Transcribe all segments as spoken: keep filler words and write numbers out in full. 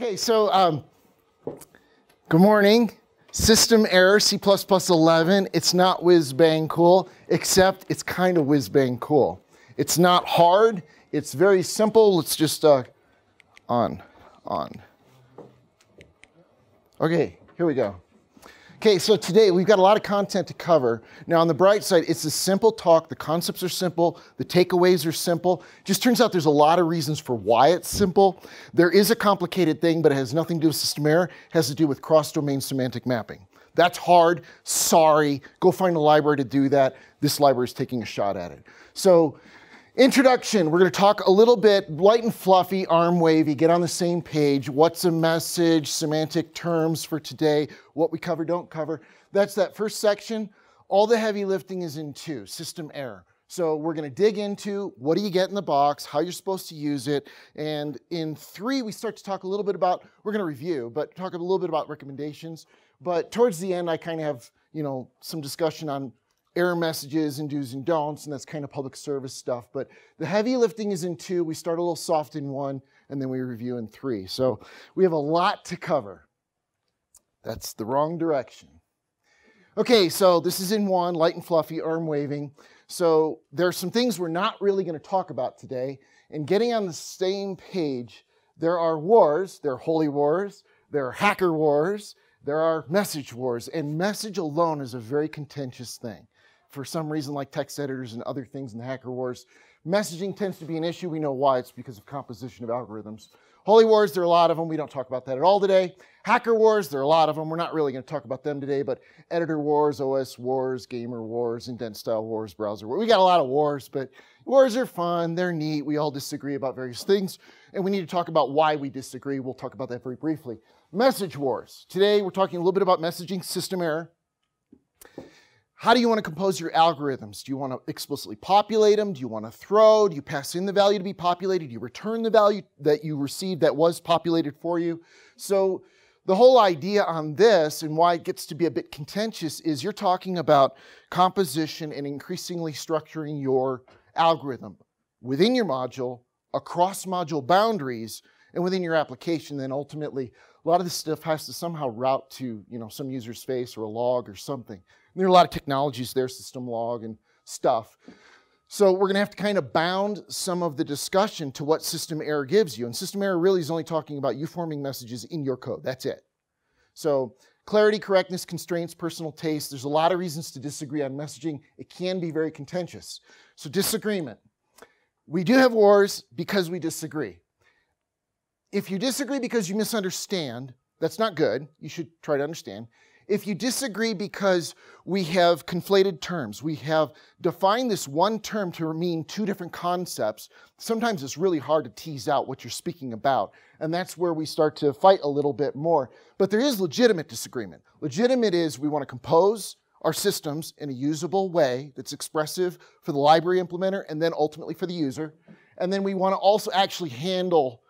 Okay, so um, good morning. System error, C plus plus eleven. It's not whiz-bang cool, except it's kind of whiz-bang cool. It's not hard. It's very simple. Let's just uh, on, on. Okay, here we go. Okay, so today we've got a lot of content to cover. Now on the bright side, it's a simple talk. The concepts are simple. The takeaways are simple. Just turns out there's a lot of reasons for why it's simple. There is a complicated thing, but it has nothing to do with system error. It has to do with cross-domain semantic mapping. That's hard. Sorry. Go find a library to do that. This library is taking a shot at it. So introduction, we're going to talk a little bit light and fluffy, arm wavy, get on the same page. What's a message, semantic terms for today, what we cover, don't cover. That's that first section. All the heavy lifting is in two, system error. So we're going to dig into what do you get in the box, how you're supposed to use it. And in three, we start to talk a little bit about, we're going to review, but talk a little bit about recommendations. But towards the end, I kind of have, you know, some discussion on error messages and do's and don'ts, and that's kind of public service stuff. But the heavy lifting is in two. We start a little soft in one, and then we review in three. So we have a lot to cover. That's the wrong direction. Okay, so this is in one, light and fluffy, arm waving. So there are some things we're not really going to talk about today. And getting on the same page, there are wars, there are holy wars, there are hacker wars, there are message wars, and message alone is a very contentious thing. For some reason, like text editors and other things in the hacker wars, messaging tends to be an issue. We know why. It's because of composition of algorithms. Holy wars, there are a lot of them. We don't talk about that at all today. Hacker wars, there are a lot of them. We're not really going to talk about them today, but editor wars, O S wars, gamer wars, indent style wars, browser wars. We got a lot of wars, but wars are fun. They're neat. We all disagree about various things, and we need to talk about why we disagree. We'll talk about that very briefly. Message wars. Today, we're talking a little bit about messaging, system error. How do you want to compose your algorithms? Do you want to explicitly populate them? Do you want to throw? Do you pass in the value to be populated? Do you return the value that you received that was populated for you? So the whole idea on this and why it gets to be a bit contentious is you're talking about composition and increasingly structuring your algorithm within your module, across module boundaries, and within your application. Then ultimately, a lot of this stuff has to somehow route to, you know, some user space or a log or something. There are a lot of technologies there, system log and stuff. So we're going to have to kind of bound some of the discussion to what system error gives you. And system error really is only talking about you forming messages in your code. That's it. So clarity, correctness, constraints, personal taste. There's a lot of reasons to disagree on messaging. It can be very contentious. So disagreement. We do have wars because we disagree. If you disagree because you misunderstand, that's not good. You should try to understand. If you disagree because we have conflated terms, we have defined this one term to mean two different concepts, sometimes it's really hard to tease out what you're speaking about. And that's where we start to fight a little bit more. But there is legitimate disagreement. Legitimate is we want to compose our systems in a usable way that's expressive for the library implementer and then ultimately for the user. And then we want to also actually handle,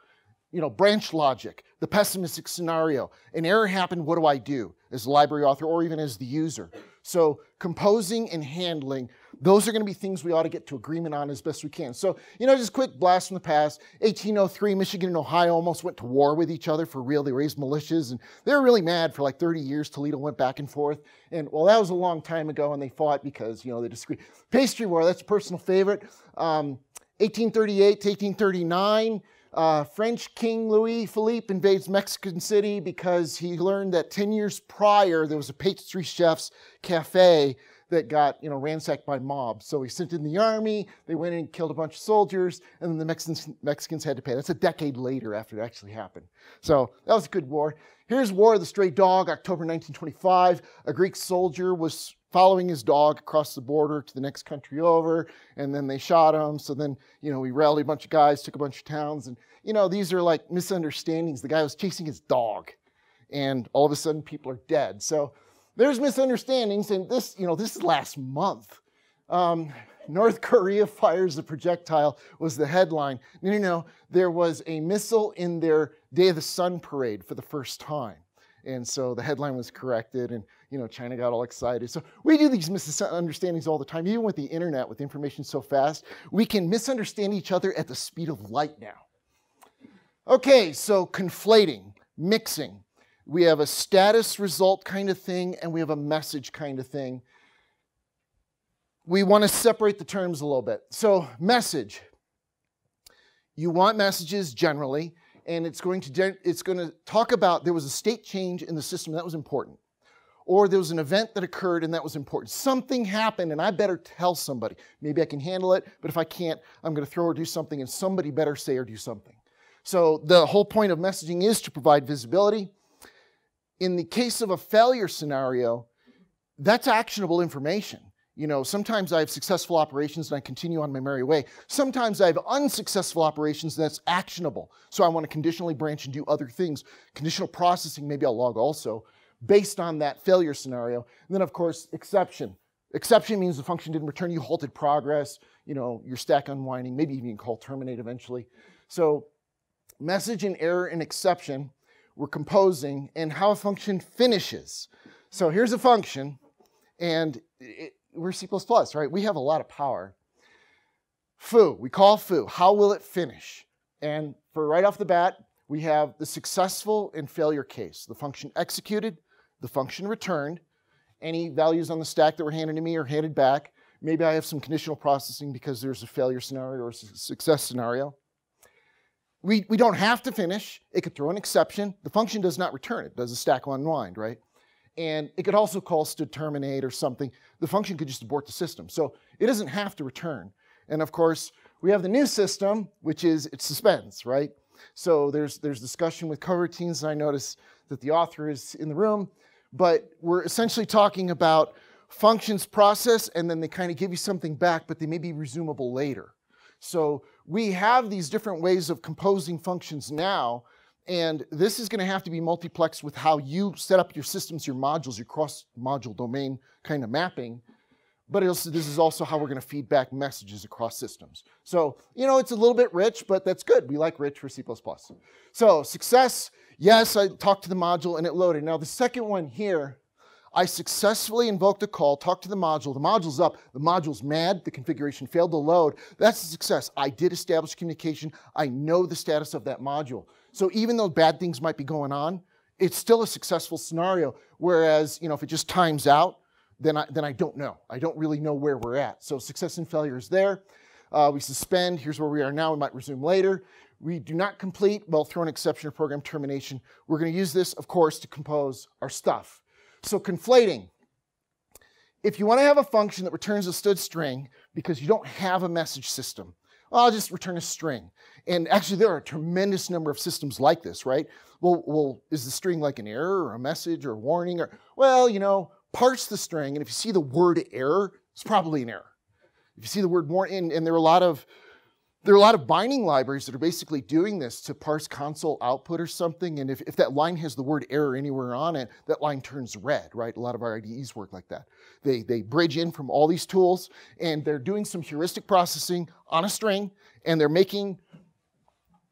you know, branch logic, the pessimistic scenario. An error happened, what do I do as the library author or even as the user? So composing and handling, those are going to be things we ought to get to agreement on as best we can. So, you know, just quick blast from the past. eighteen oh three, Michigan and Ohio almost went to war with each other for real. They raised militias, and they were really mad for like thirty years. Toledo went back and forth. And, well, that was a long time ago, and they fought because, you know, they disagreed. Pastry war, that's a personal favorite. Um, eighteen thirty-eight to eighteen thirty-nine. Uh, French King Louis Philippe invades Mexico City because he learned that ten years prior there was a pastry chef's cafe that got, you know, ransacked by mobs. So he sent in the army, they went in and killed a bunch of soldiers, and then the Mexicans, Mexicans had to pay. That's a decade later after it actually happened. So that was a good war. Here's War of the Stray Dog, October nineteen twenty-five. A Greek soldier was following his dog across the border to the next country over, and then they shot him. So then, you know, we rallied a bunch of guys, took a bunch of towns, and, you know, these are like misunderstandings. The guy was chasing his dog, and all of a sudden people are dead. So there's misunderstandings, and this, you know, this is last month. Um, North Korea fires a projectile was the headline. No, no, no, there was a missile in their Day of the Sun parade for the first time. And so the headline was corrected, and, you know, China got all excited. So we do these misunderstandings all the time. Even with the internet, with information so fast, we can misunderstand each other at the speed of light now. Okay, so conflating. mixing. We have a status result kind of thing, and we have a message kind of thing. We want to separate the terms a little bit. So message. You want messages generally, and it's going to, it's going to talk about there was a state change in the system that was important, or there was an event that occurred and that was important. Something happened and I better tell somebody. Maybe I can handle it, but if I can't, I'm gonna throw or do something, and somebody better say or do something. So the whole point of messaging is to provide visibility. In the case of a failure scenario, that's actionable information. You know, sometimes I have successful operations and I continue on my merry way. Sometimes I have unsuccessful operations and that's actionable. So I wanna conditionally branch and do other things. Conditional processing, maybe I'll log also, based on that failure scenario. And then of course, exception. Exception means the function didn't return, you halted progress, you know, your stack unwinding, maybe even call terminate eventually. So message and error and exception we're composing, and how a function finishes. So here's a function, and it, we're C plus plus, right? We have a lot of power. Foo, we call foo, how will it finish? And for right off the bat, we have the successful and failure case. The function executed, the function returned, any values on the stack that were handed to me are handed back. Maybe I have some conditional processing because there's a failure scenario or a success scenario. We, we don't have to finish. It could throw an exception. The function does not return it. Does a stack unwind, right? And it could also call std terminate or something. The function could just abort the system. So it doesn't have to return. And of course, we have the new system, which is it suspends, right? So there's, there's discussion with coroutines, and I notice that the author is in the room, but we're essentially talking about functions process, and then they kind of give you something back, but they may be resumable later. So we have these different ways of composing functions now, and this is going to have to be multiplexed with how you set up your systems, your modules, your cross-module domain kind of mapping. But also, this is also how we're going to feed back messages across systems. So, you know, it's a little bit rich, but that's good. We like rich for C plus plus. So success, yes, I talked to the module and it loaded. Now the second one here, I successfully invoked a call, talked to the module, the module's up, the module's mad, the configuration failed to load. That's a success. I did establish communication. I know the status of that module. So even though bad things might be going on, it's still a successful scenario. Whereas, you know, if it just times out, Then I, then I don't know. I don't really know where we're at. So success and failure is there. Uh, we suspend, here's where we are now, we might resume later. We do not complete, well, throw an exception or program termination. We're gonna use this, of course, to compose our stuff. So conflating. If you wanna have a function that returns a std string because you don't have a message system, well, I'll just return a string. And actually there are a tremendous number of systems like this, right? Well, well is the string like an error or a message or a warning? Or, well, you know, parse the string, and if you see the word error, it's probably an error. If you see the word warning, and, and there are a lot of there are a lot of binding libraries that are basically doing this to parse console output or something, and if, if that line has the word error anywhere on it, that line turns red, right? A lot of our I D Es work like that. They, they bridge in from all these tools, and they're doing some heuristic processing on a string, and they're making,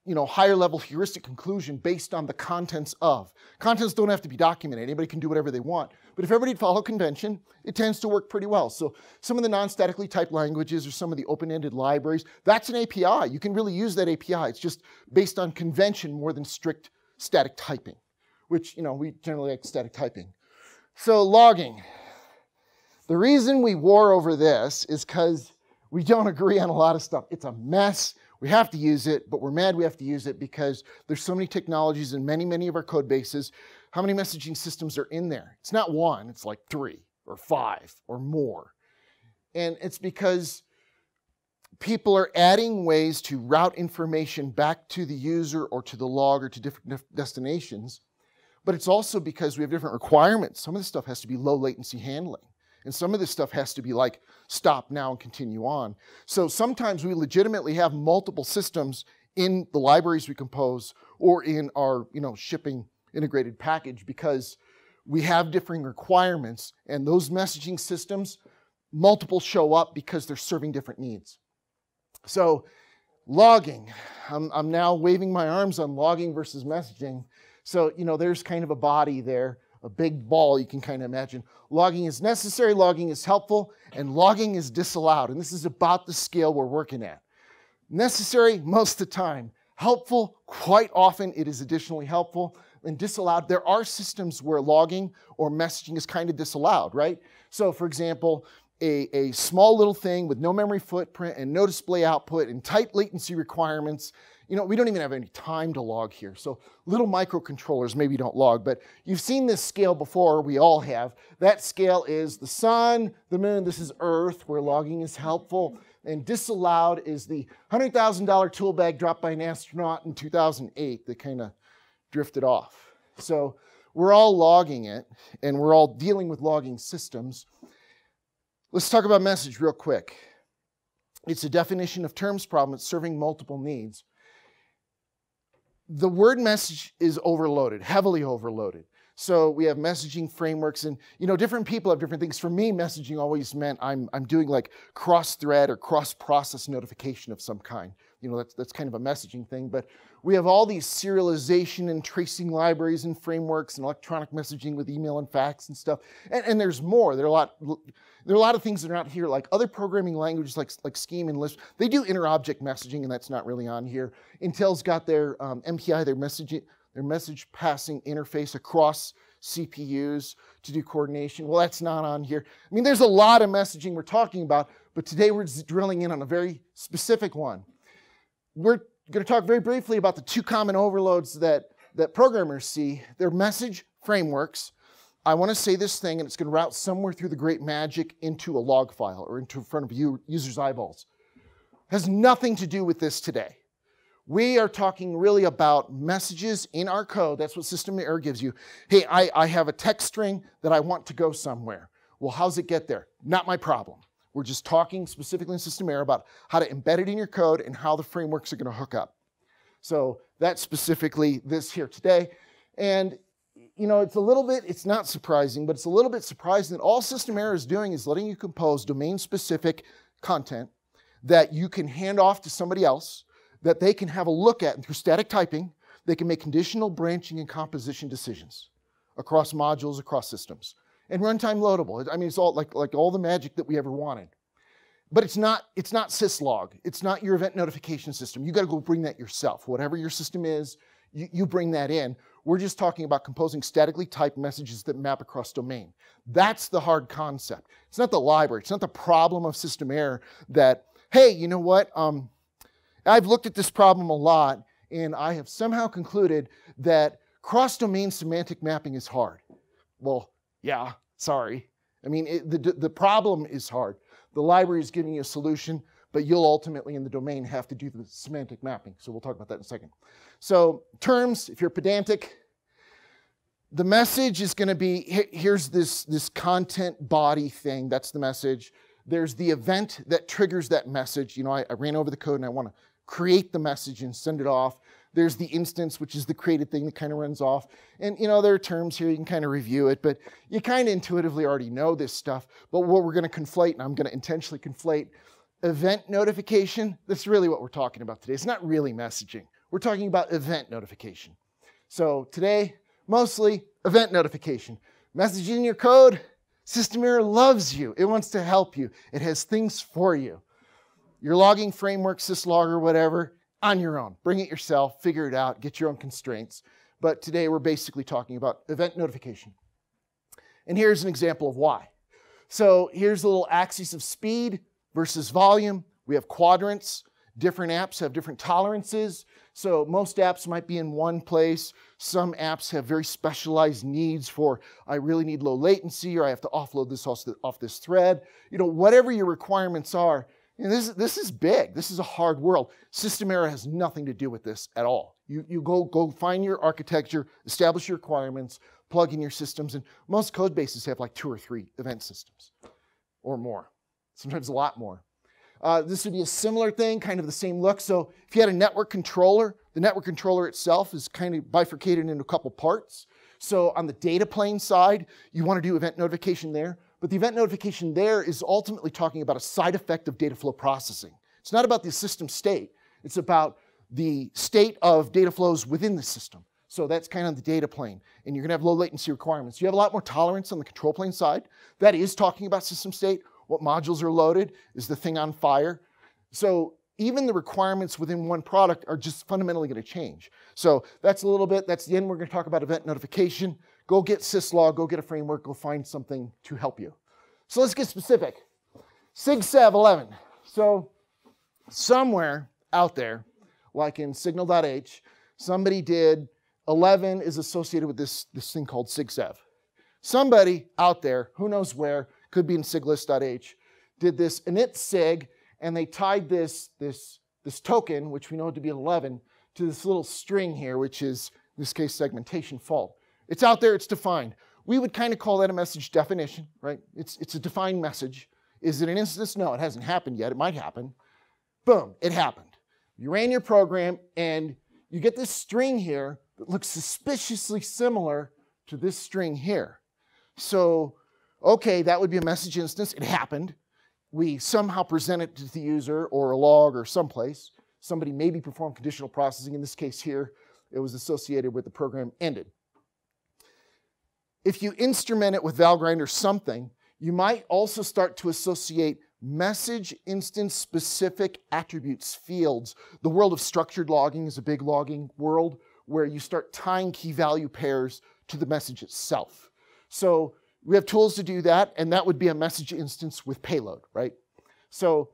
you know, higher level heuristic conclusion based on the contents of. Contents don't have to be documented. Anybody can do whatever they want. But if everybody follow convention, it tends to work pretty well. So some of the non-statically typed languages or some of the open-ended libraries, that's an A P I. You can really use that A P I. It's just based on convention more than strict static typing, which, you know, we generally like static typing. So logging. The reason we war over this is because we don't agree on a lot of stuff. It's a mess. We have to use it, but we're mad we have to use it because there's so many technologies in many, many of our code bases. How many messaging systems are in there? It's not one, it's like three or five or more. And it's because people are adding ways to route information back to the user or to the log or to different destinations. But it's also because we have different requirements. Some of this stuff has to be low latency handling. And some of this stuff has to be like, stop now and continue on. So sometimes we legitimately have multiple systems in the libraries we compose or in our, you know, shipping integrated package because we have differing requirements, and those messaging systems, multiple show up because they're serving different needs. So logging, I'm, I'm now waving my arms on logging versus messaging. So, you know, there's kind of a body there. A big ball, you can kind of imagine. Logging is necessary, logging is helpful, and logging is disallowed. And this is about the scale we're working at. Necessary most of the time. Helpful, quite often it is additionally helpful. and disallowed. There are systems where logging or messaging is kind of disallowed, right? So for example, a, a small little thing with no memory footprint and no display output and tight latency requirements, you know, we don't even have any time to log here. So little microcontrollers maybe don't log, but you've seen this scale before, we all have. That scale is the sun, the moon, this is Earth, where logging is helpful. And disallowed is the one hundred thousand dollar tool bag dropped by an astronaut in two thousand eight that kind of drifted off. So we're all logging it, and we're all dealing with logging systems. Let's talk about message real quick. It's a definition of terms problem. It's serving multiple needs. The word message is overloaded, heavily overloaded. So we have messaging frameworks, and you know, different people have different things. For me, messaging always meant I'm, I'm doing like cross-thread or cross-process notification of some kind. You know, that's, that's kind of a messaging thing, but we have all these serialization and tracing libraries and frameworks and electronic messaging with email and fax and stuff. And, and there's more. There are, a lot, there are a lot of things that are not here, like other programming languages like, like Scheme and Lisp. They do inter-object messaging, and that's not really on here. Intel's got their um, M P I, their messaging, their message passing interface across C P Us to do coordination. Well, that's not on here. I mean, there's a lot of messaging we're talking about, but today we're just drilling in on a very specific one. We're going to talk very briefly about the two common overloads that, that programmers see. They're message frameworks. I want to say this thing, and it's going to route somewhere through the great magic into a log file or into in front of you, users' eyeballs. Has nothing to do with this today. We are talking really about messages in our code. That's what System Error gives you. Hey, I, I have a text string that I want to go somewhere. Well, how's it get there? Not my problem. We're just talking specifically in System Error about how to embed it in your code and how the frameworks are going to hook up. So that's specifically this here today. And you know, it's a little bit, it's not surprising, but it's a little bit surprising that all System Error is doing is letting you compose domain-specific content that you can hand off to somebody else, that they can have a look at, and through static typing, they can make conditional branching and composition decisions across modules, across systems. And runtime loadable. I mean, it's all like, like all the magic that we ever wanted. But it's not, it's not syslog. It's not your event notification system. You gotta go bring that yourself. Whatever your system is, you, you bring that in. We're just talking about composing statically typed messages that map across domain. That's the hard concept. It's not the library. It's not the problem of System Error that, hey, you know what? Um, I've looked at this problem a lot, and I have somehow concluded that cross-domain semantic mapping is hard. Well, yeah, sorry. I mean, it, the, the problem is hard. The library is giving you a solution, but you'll ultimately, in the domain, have to do the semantic mapping. So we'll talk about that in a second. So terms, if you're pedantic, the message is going to be, here's this, this content body thing. That's the message. There's the event that triggers that message. You know, I, I ran over the code and I want to create the message and send it off. There's the instance, which is the created thing that kind of runs off. And you know, there are terms here, you can kind of review it, but you kind of intuitively already know this stuff. But what we're going to conflate, and I'm going to intentionally conflate, event notification, that's really what we're talking about today. It's not really messaging. We're talking about event notification. So today, mostly event notification. Messaging in your code, System Error loves you. It wants to help you. It has things for you. Your logging framework, syslog or whatever, on your own. Bring it yourself, figure it out, get your own constraints. But today we're basically talking about event notification. And here's an example of why. So here's a little axis of speed versus volume. We have quadrants. Different apps have different tolerances. So most apps might be in one place. Some apps have very specialized needs for, I really need low latency, or I have to offload this off this thread. You know, whatever your requirements are, and this, this is big. This is a hard world. System Error has nothing to do with this at all. You, you go, go find your architecture, establish your requirements, plug in your systems, and most code bases have like two or three event systems or more, sometimes a lot more. Uh, this would be a similar thing, kind of the same look. So if you had a network controller, the network controller itself is kind of bifurcated into a couple parts. So on the data plane side, you want to do event notification there. But the event notification there is ultimately talking about a side effect of data flow processing. It's not about the system state. It's about the state of data flows within the system. So that's kind of the data plane. And you're going to have low latency requirements. You have a lot more tolerance on the control plane side. That is talking about system state. What modules are loaded? Is the thing on fire? So even the requirements within one product are just fundamentally going to change. So that's a little bit, that's the end. We're going to talk about event notification. Go get syslog, go get a framework, go find something to help you. So let's get specific. SIGSEGV eleven. So somewhere out there, like in signal.h, somebody did eleven is associated with this, this thing called SIGSEGV. Somebody out there, who knows where, could be in siglist.h, did this init sig, and they tied this, this, this token, which we know to be eleven, to this little string here, which is, in this case, segmentation fault. It's out there, it's defined. We would kind of call that a message definition, right? It's, it's a defined message. Is it an instance? No, it hasn't happened yet. It might happen. Boom, it happened. You ran your program, and you get this string here that looks suspiciously similar to this string here. So, okay, that would be a message instance. It happened. We somehow present it to the user or a log or someplace. Somebody maybe performed conditional processing. In this case here, it was associated with the program ended. If you instrument it with valgrind or something, you might also start to associate message instance specific attributes, fields. The world of structured logging is a big logging world where you start tying key value pairs to the message itself. So we have tools to do that, and that would be a message instance with payload, right? So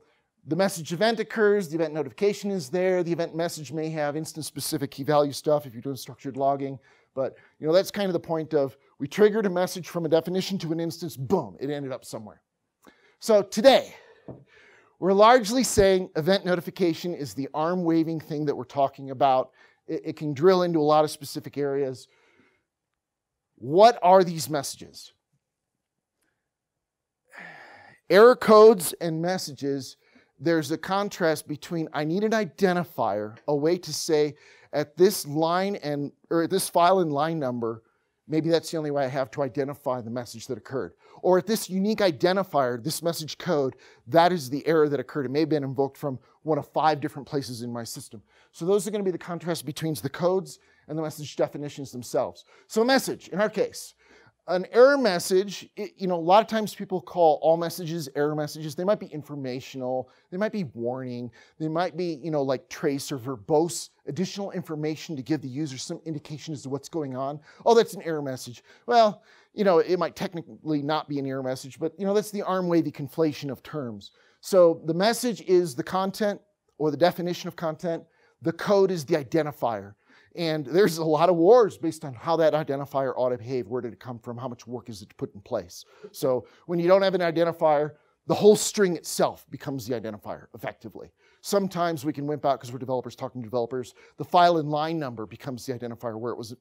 the message event occurs, the event notification is there, the event message may have instance specific key value stuff if you're doing structured logging. But you know, that's kind of the point of, we triggered a message from a definition to an instance, boom, it ended up somewhere. So today, we're largely saying event notification is the arm waving thing that we're talking about. It, it can drill into a lot of specific areas. What are these messages? Error codes and messages, there's a contrast between I need an identifier, a way to say at this line and, or at this file and line number, maybe that's the only way I have to identify the message that occurred. Or at this unique identifier, this message code, that is the error that occurred. It may have been invoked from one of five different places in my system. So those are going to be the contrast between the codes and the message definitions themselves. So a message, in our case, an error message, it, you know, a lot of times people call all messages error messages. They might be informational, they might be warning, they might be, you know, like trace or verbose, additional information to give the user some indication as to what's going on. Oh, that's an error message. Well, you know, it might technically not be an error message, but, you know, that's the arm-wavy conflation of terms. So the message is the content or the definition of content. The code is the identifier. And there's a lot of wars based on how that identifier ought to behave. Where did it come from? How much work is it to put in place? So when you don't have an identifier, the whole string itself becomes the identifier, effectively. Sometimes we can wimp out because we're developers talking to developers. The file and line number becomes the identifier where it was,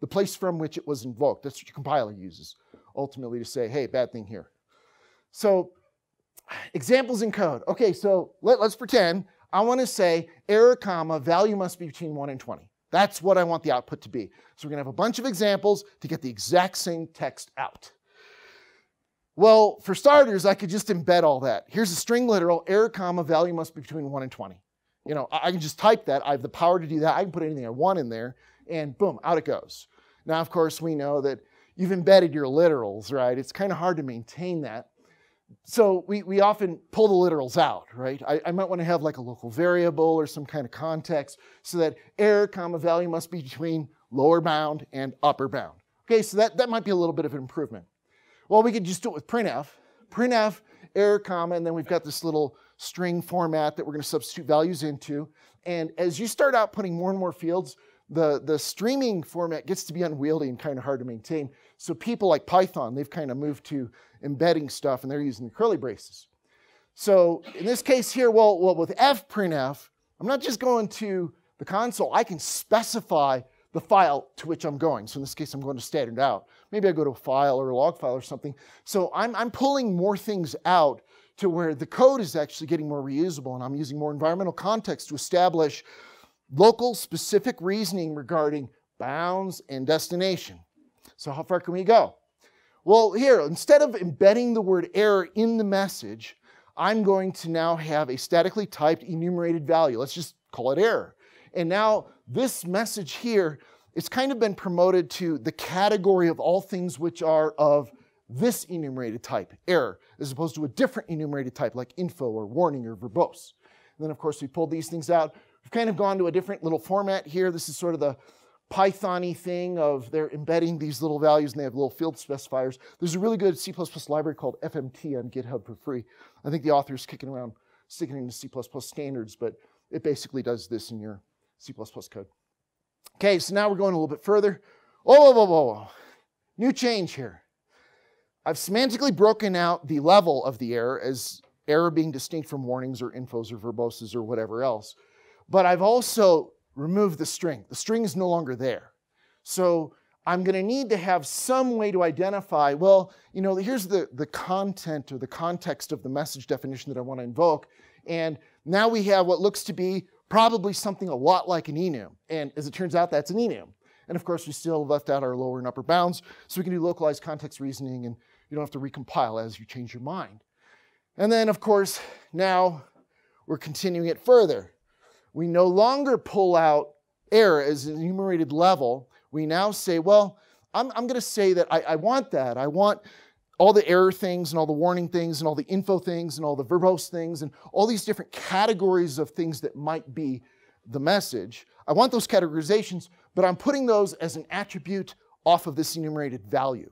the place from which it was invoked. That's what your compiler uses, ultimately, to say, hey, bad thing here. So examples in code. Okay, so let, let's pretend I want to say error comma, value must be between one and twenty. That's what I want the output to be. So we're going to have a bunch of examples to get the exact same text out. Well, for starters, I could just embed all that. Here's a string literal, error comma, value must be between one and twenty. You know, I can just type that. I have the power to do that. I can put anything I want in there, and boom, out it goes. Now, of course, we know that you've embedded your literals, right? It's kind of hard to maintain that. So we, we often pull the literals out, right? I, I might want to have like a local variable or some kind of context so that error comma value must be between lower bound and upper bound. Okay, so that, that might be a little bit of an improvement. Well, we could just do it with printf. Printf, error comma, and then we've got this little string format that we're going to substitute values into. And as you start out putting more and more fields, the, the streaming format gets to be unwieldy and kind of hard to maintain. So people like Python, they've kind of moved to embedding stuff, and they're using the curly braces. So in this case here, well, well with fprintf, I'm not just going to the console. I can specify the file to which I'm going. So in this case, I'm going to standard out. Maybe I go to a file or a log file or something. So I'm, I'm pulling more things out to where the code is actually getting more reusable, and I'm using more environmental context to establish local specific reasoning regarding bounds and destination. So how far can we go? Well, here, instead of embedding the word error in the message, I'm going to now have a statically typed enumerated value. Let's just call it error. And now this message here, it's kind of been promoted to the category of all things which are of this enumerated type, error, as opposed to a different enumerated type like info or warning or verbose. And then of course we pulled these things out. We've kind of gone to a different little format here. This is sort of the Python-y thing of they're embedding these little values and they have little field specifiers. There's a really good C plus plus library called F M T on GitHub for free. I think the author's kicking around sticking into C plus plus standards, but it basically does this in your C plus plus code. Okay, so now we're going a little bit further. Oh, whoa, whoa, whoa. New change here. I've semantically broken out the level of the error as error being distinct from warnings or infos or verboses or whatever else. But I've also removed the string. The string is no longer there. So I'm going to need to have some way to identify, well, you know, here's the, the content or the context of the message definition that I want to invoke. And now we have what looks to be probably something a lot like an enum. And as it turns out, that's an enum. And of course, we still left out our lower and upper bounds, so we can do localized context reasoning, and you don't have to recompile as you change your mind. And then, of course, now we're continuing it further. We no longer pull out error as an enumerated level. We now say, well, I'm, I'm going to say that I, I want that. I want all the error things and all the warning things and all the info things and all the verbose things and all these different categories of things that might be the message. I want those categorizations, but I'm putting those as an attribute off of this enumerated value.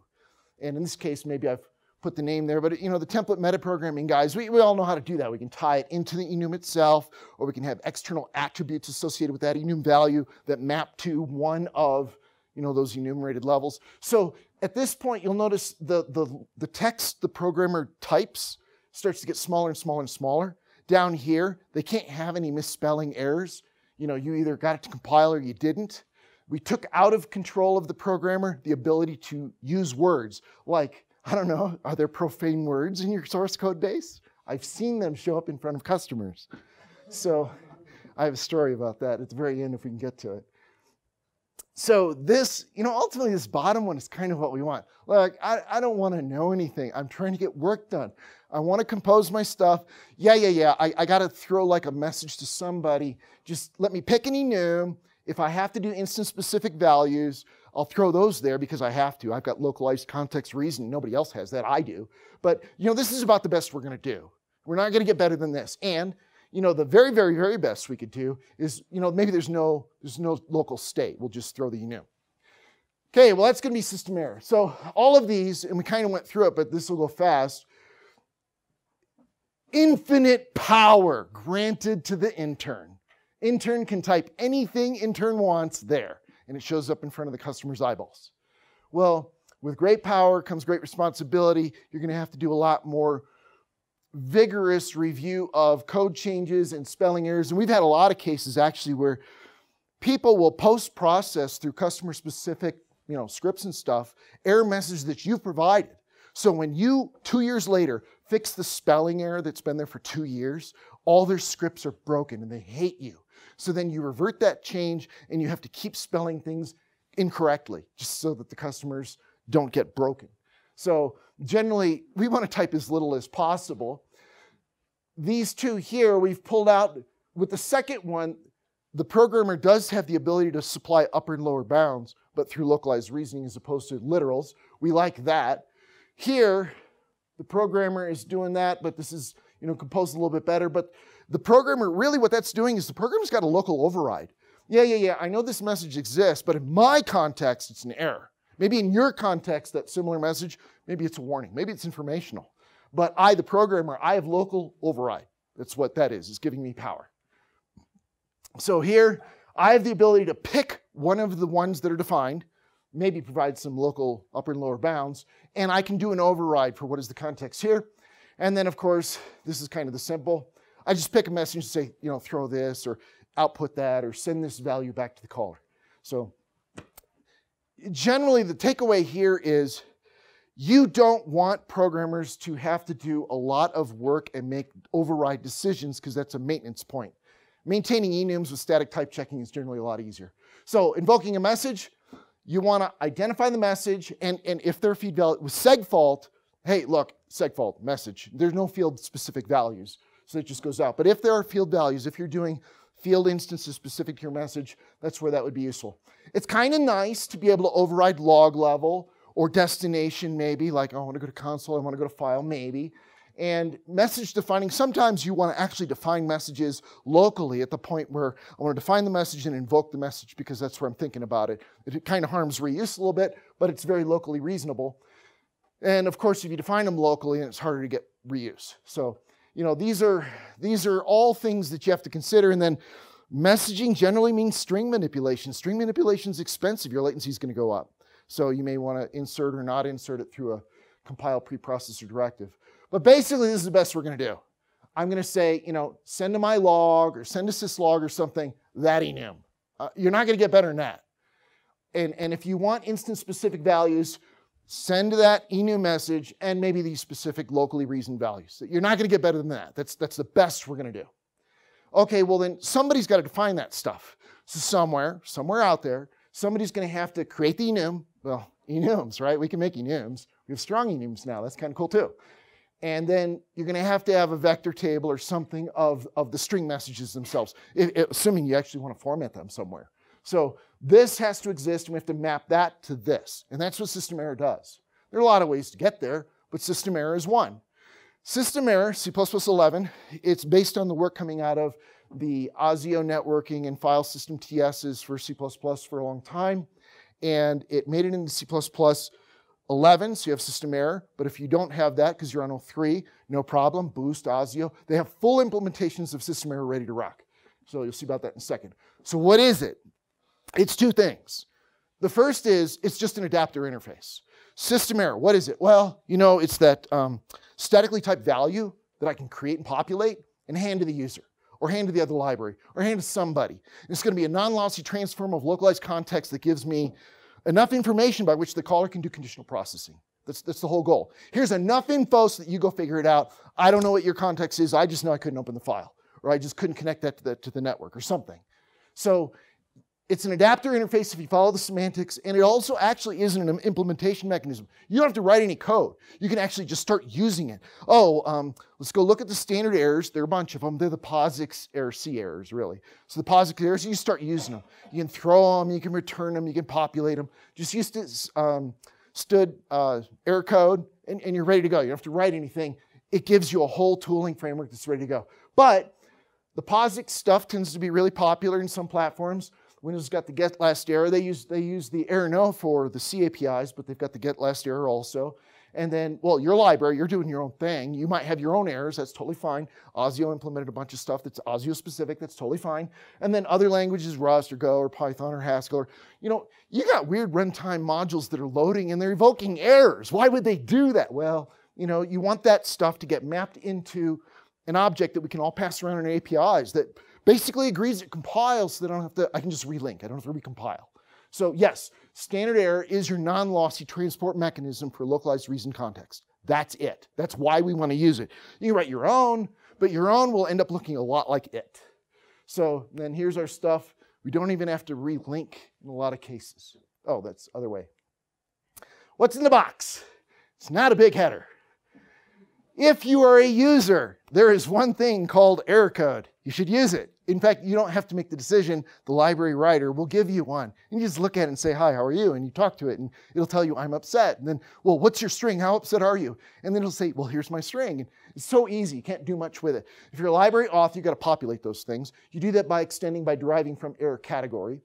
And in this case, maybe I've put the name there, but you know, the template metaprogramming guys, we, we all know how to do that. We can tie it into the enum itself, or we can have external attributes associated with that enum value that map to one of, you know, those enumerated levels. So at this point, you'll notice the, the, the text the programmer types starts to get smaller and smaller and smaller. Down here, they can't have any misspelling errors. You know, you either got it to compile or you didn't. We took out of control of the programmer the ability to use words like, I don't know, are there profane words in your source code base? I've seen them show up in front of customers. So I have a story about that at the very end if we can get to it. So this, you know, ultimately this bottom one is kind of what we want. Like, I, I don't want to know anything. I'm trying to get work done. I want to compose my stuff. Yeah, yeah, yeah, I, I got to throw like a message to somebody. Just let me pick an enum. If I have to do instance-specific values, I'll throw those there because I have to. I've got localized context reasoning. Nobody else has that. I do. But, you know, this is about the best we're going to do. We're not going to get better than this. And, you know, the very, very, very best we could do is, you know, maybe there's no, there's no local state. We'll just throw the enum. Okay, well, that's going to be system error. So all of these, and we kind of went through it, but this will go fast. Infinite power granted to the intern. Intern can type anything intern wants there, and it shows up in front of the customer's eyeballs. Well, with great power comes great responsibility. You're going to have to do a lot more vigorous review of code changes and spelling errors. And we've had a lot of cases actually where people will post-process through customer-specific, you know, scripts and stuff, error messages that you've provided. So when you, two years later, fix the spelling error that's been there for two years, all their scripts are broken and they hate you. So then you revert that change and you have to keep spelling things incorrectly just so that the customers don't get broken. So generally, we want to type as little as possible. These two here, we've pulled out. With the second one, the programmer does have the ability to supply upper and lower bounds, but through localized reasoning as opposed to literals. We like that. Here, the programmer is doing that, but this is, you know, composed a little bit better. But the programmer, really what that's doing is the programmer's got a local override. Yeah, yeah, yeah, I know this message exists, but in my context, it's an error. Maybe in your context, that similar message, maybe it's a warning, maybe it's informational. But I, the programmer, I have local override. That's what that is. It's giving me power. So here, I have the ability to pick one of the ones that are defined, maybe provide some local upper and lower bounds, and I can do an override for what is the context here. And then, of course, this is kind of the simple. I just pick a message and say, you know, throw this or output that or send this value back to the caller. So generally, the takeaway here is you don't want programmers to have to do a lot of work and make override decisions because that's a maintenance point. Maintaining enums with static type checking is generally a lot easier. So invoking a message, you want to identify the message, and, and if their feed value was seg fault, hey, look, seg fault, message. There's no field-specific values, so it just goes out. But if there are field values, if you're doing field instances specific to your message, that's where that would be useful. It's kind of nice to be able to override log level or destination maybe, like, oh, I want to go to console, I want to go to file, maybe. And message defining, sometimes you want to actually define messages locally at the point where I want to define the message and invoke the message because that's where I'm thinking about it. It kind of harms reuse a little bit, but it's very locally reasonable. And of course, if you define them locally, it's harder to get reuse. So, you know, these are, these are all things that you have to consider. And then messaging generally means string manipulation. String manipulation is expensive. Your latency is going to go up. So you may want to insert or not insert it through a compile preprocessor directive. But basically, this is the best we're going to do. I'm going to say, you know, send to my log or send to syslog or something, that enum. Uh, you're not going to get better than that. And, and if you want instance-specific values, send to that enum message and maybe these specific locally reasoned values. You're not going to get better than that. That's, that's the best we're going to do. Okay, well then somebody's got to define that stuff. So somewhere, somewhere out there, somebody's going to have to create the enum. Well, enums, right? We can make enums. We have strong enums now. That's kind of cool too. And then you're going to have to have a vector table or something of, of the string messages themselves, it, it, assuming you actually want to format them somewhere. So this has to exist, and we have to map that to this. And that's what system error does. There are a lot of ways to get there, but system error is one. System error, C plus plus eleven, it's based on the work coming out of the ASIO networking and file system T Ss for C plus plus for a long time. And it made it into C plus plus eleven, so you have system error. But if you don't have that because you're on oh three, no problem. Boost, ASIO, they have full implementations of system error ready to rock. So you'll see about that in a second. So what is it? It's two things. The first is, it's just an adapter interface. System error, what is it? Well, you know, it's that um, statically typed value that I can create and populate and hand to the user, or hand to the other library, or hand to somebody. And it's going to be a non-lossy transform of localized context that gives me enough information by which the caller can do conditional processing. That's, that's the whole goal. Here's enough info so that you go figure it out. I don't know what your context is. I just know I couldn't open the file, or I just couldn't connect that to the, to the network or something. So it's an adapter interface if you follow the semantics, and it also actually isn't an implementation mechanism. You don't have to write any code. You can actually just start using it. Oh, um, let's go look at the standard errors. There are a bunch of them. They're the POSIX error C errors, really. So the POSIX errors, you start using them. You can throw them, you can return them, you can populate them. Just use this um, std uh, error code, and, and you're ready to go. You don't have to write anything. It gives you a whole tooling framework that's ready to go. But the POSIX stuff tends to be really popular in some platforms. Windows got the GetLastError. They use, they use the errno for the C A P Is, but they've got the GetLastError also. And then, well, your library, you're doing your own thing. You might have your own errors. That's totally fine. ASIO implemented a bunch of stuff that's ASIO specific. That's totally fine. And then other languages, Rust or Go or Python or Haskell. Or, you know, you got weird runtime modules that are loading and they're evoking errors. Why would they do that? Well, you know, you want that stuff to get mapped into an object that we can all pass around in A P Is that basically agrees it compiles, so they don't have to, I can just relink, I don't have to recompile. So yes, standard error is your non-lossy transport mechanism for localized reason context. That's it. That's why we want to use it. You can write your own, but your own will end up looking a lot like it. So then here's our stuff. We don't even have to relink in a lot of cases. Oh, that's the other way. What's in the box? It's not a big header. If you are a user, there is one thing called error code. You should use it. In fact, you don't have to make the decision. The library writer will give you one. And you just look at it and say, hi, how are you? And you talk to it, and it'll tell you, I'm upset. And then, well, what's your string? How upset are you? And then it'll say, well, here's my string. And it's so easy. You can't do much with it. If you're a library auth, you've got to populate those things. You do that by extending, by deriving from error category.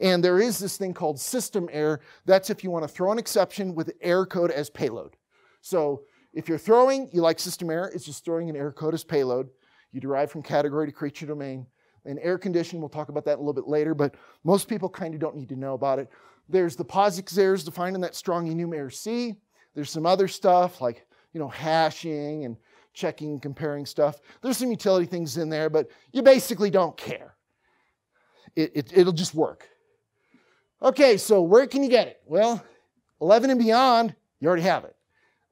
And there is this thing called system error. That's if you want to throw an exception with error code as payload. So if you're throwing, you like system error, it's just throwing an error code as payload. You derive from category to create your domain. And error condition, we'll talk about that a little bit later, but most people kind of don't need to know about it. There's the POSIX errors defined in that strong enum error C. There's some other stuff like, you know, hashing and checking and comparing stuff. There's some utility things in there, but you basically don't care. It, it, it'll just work. Okay, so where can you get it? Well, eleven and beyond, you already have it.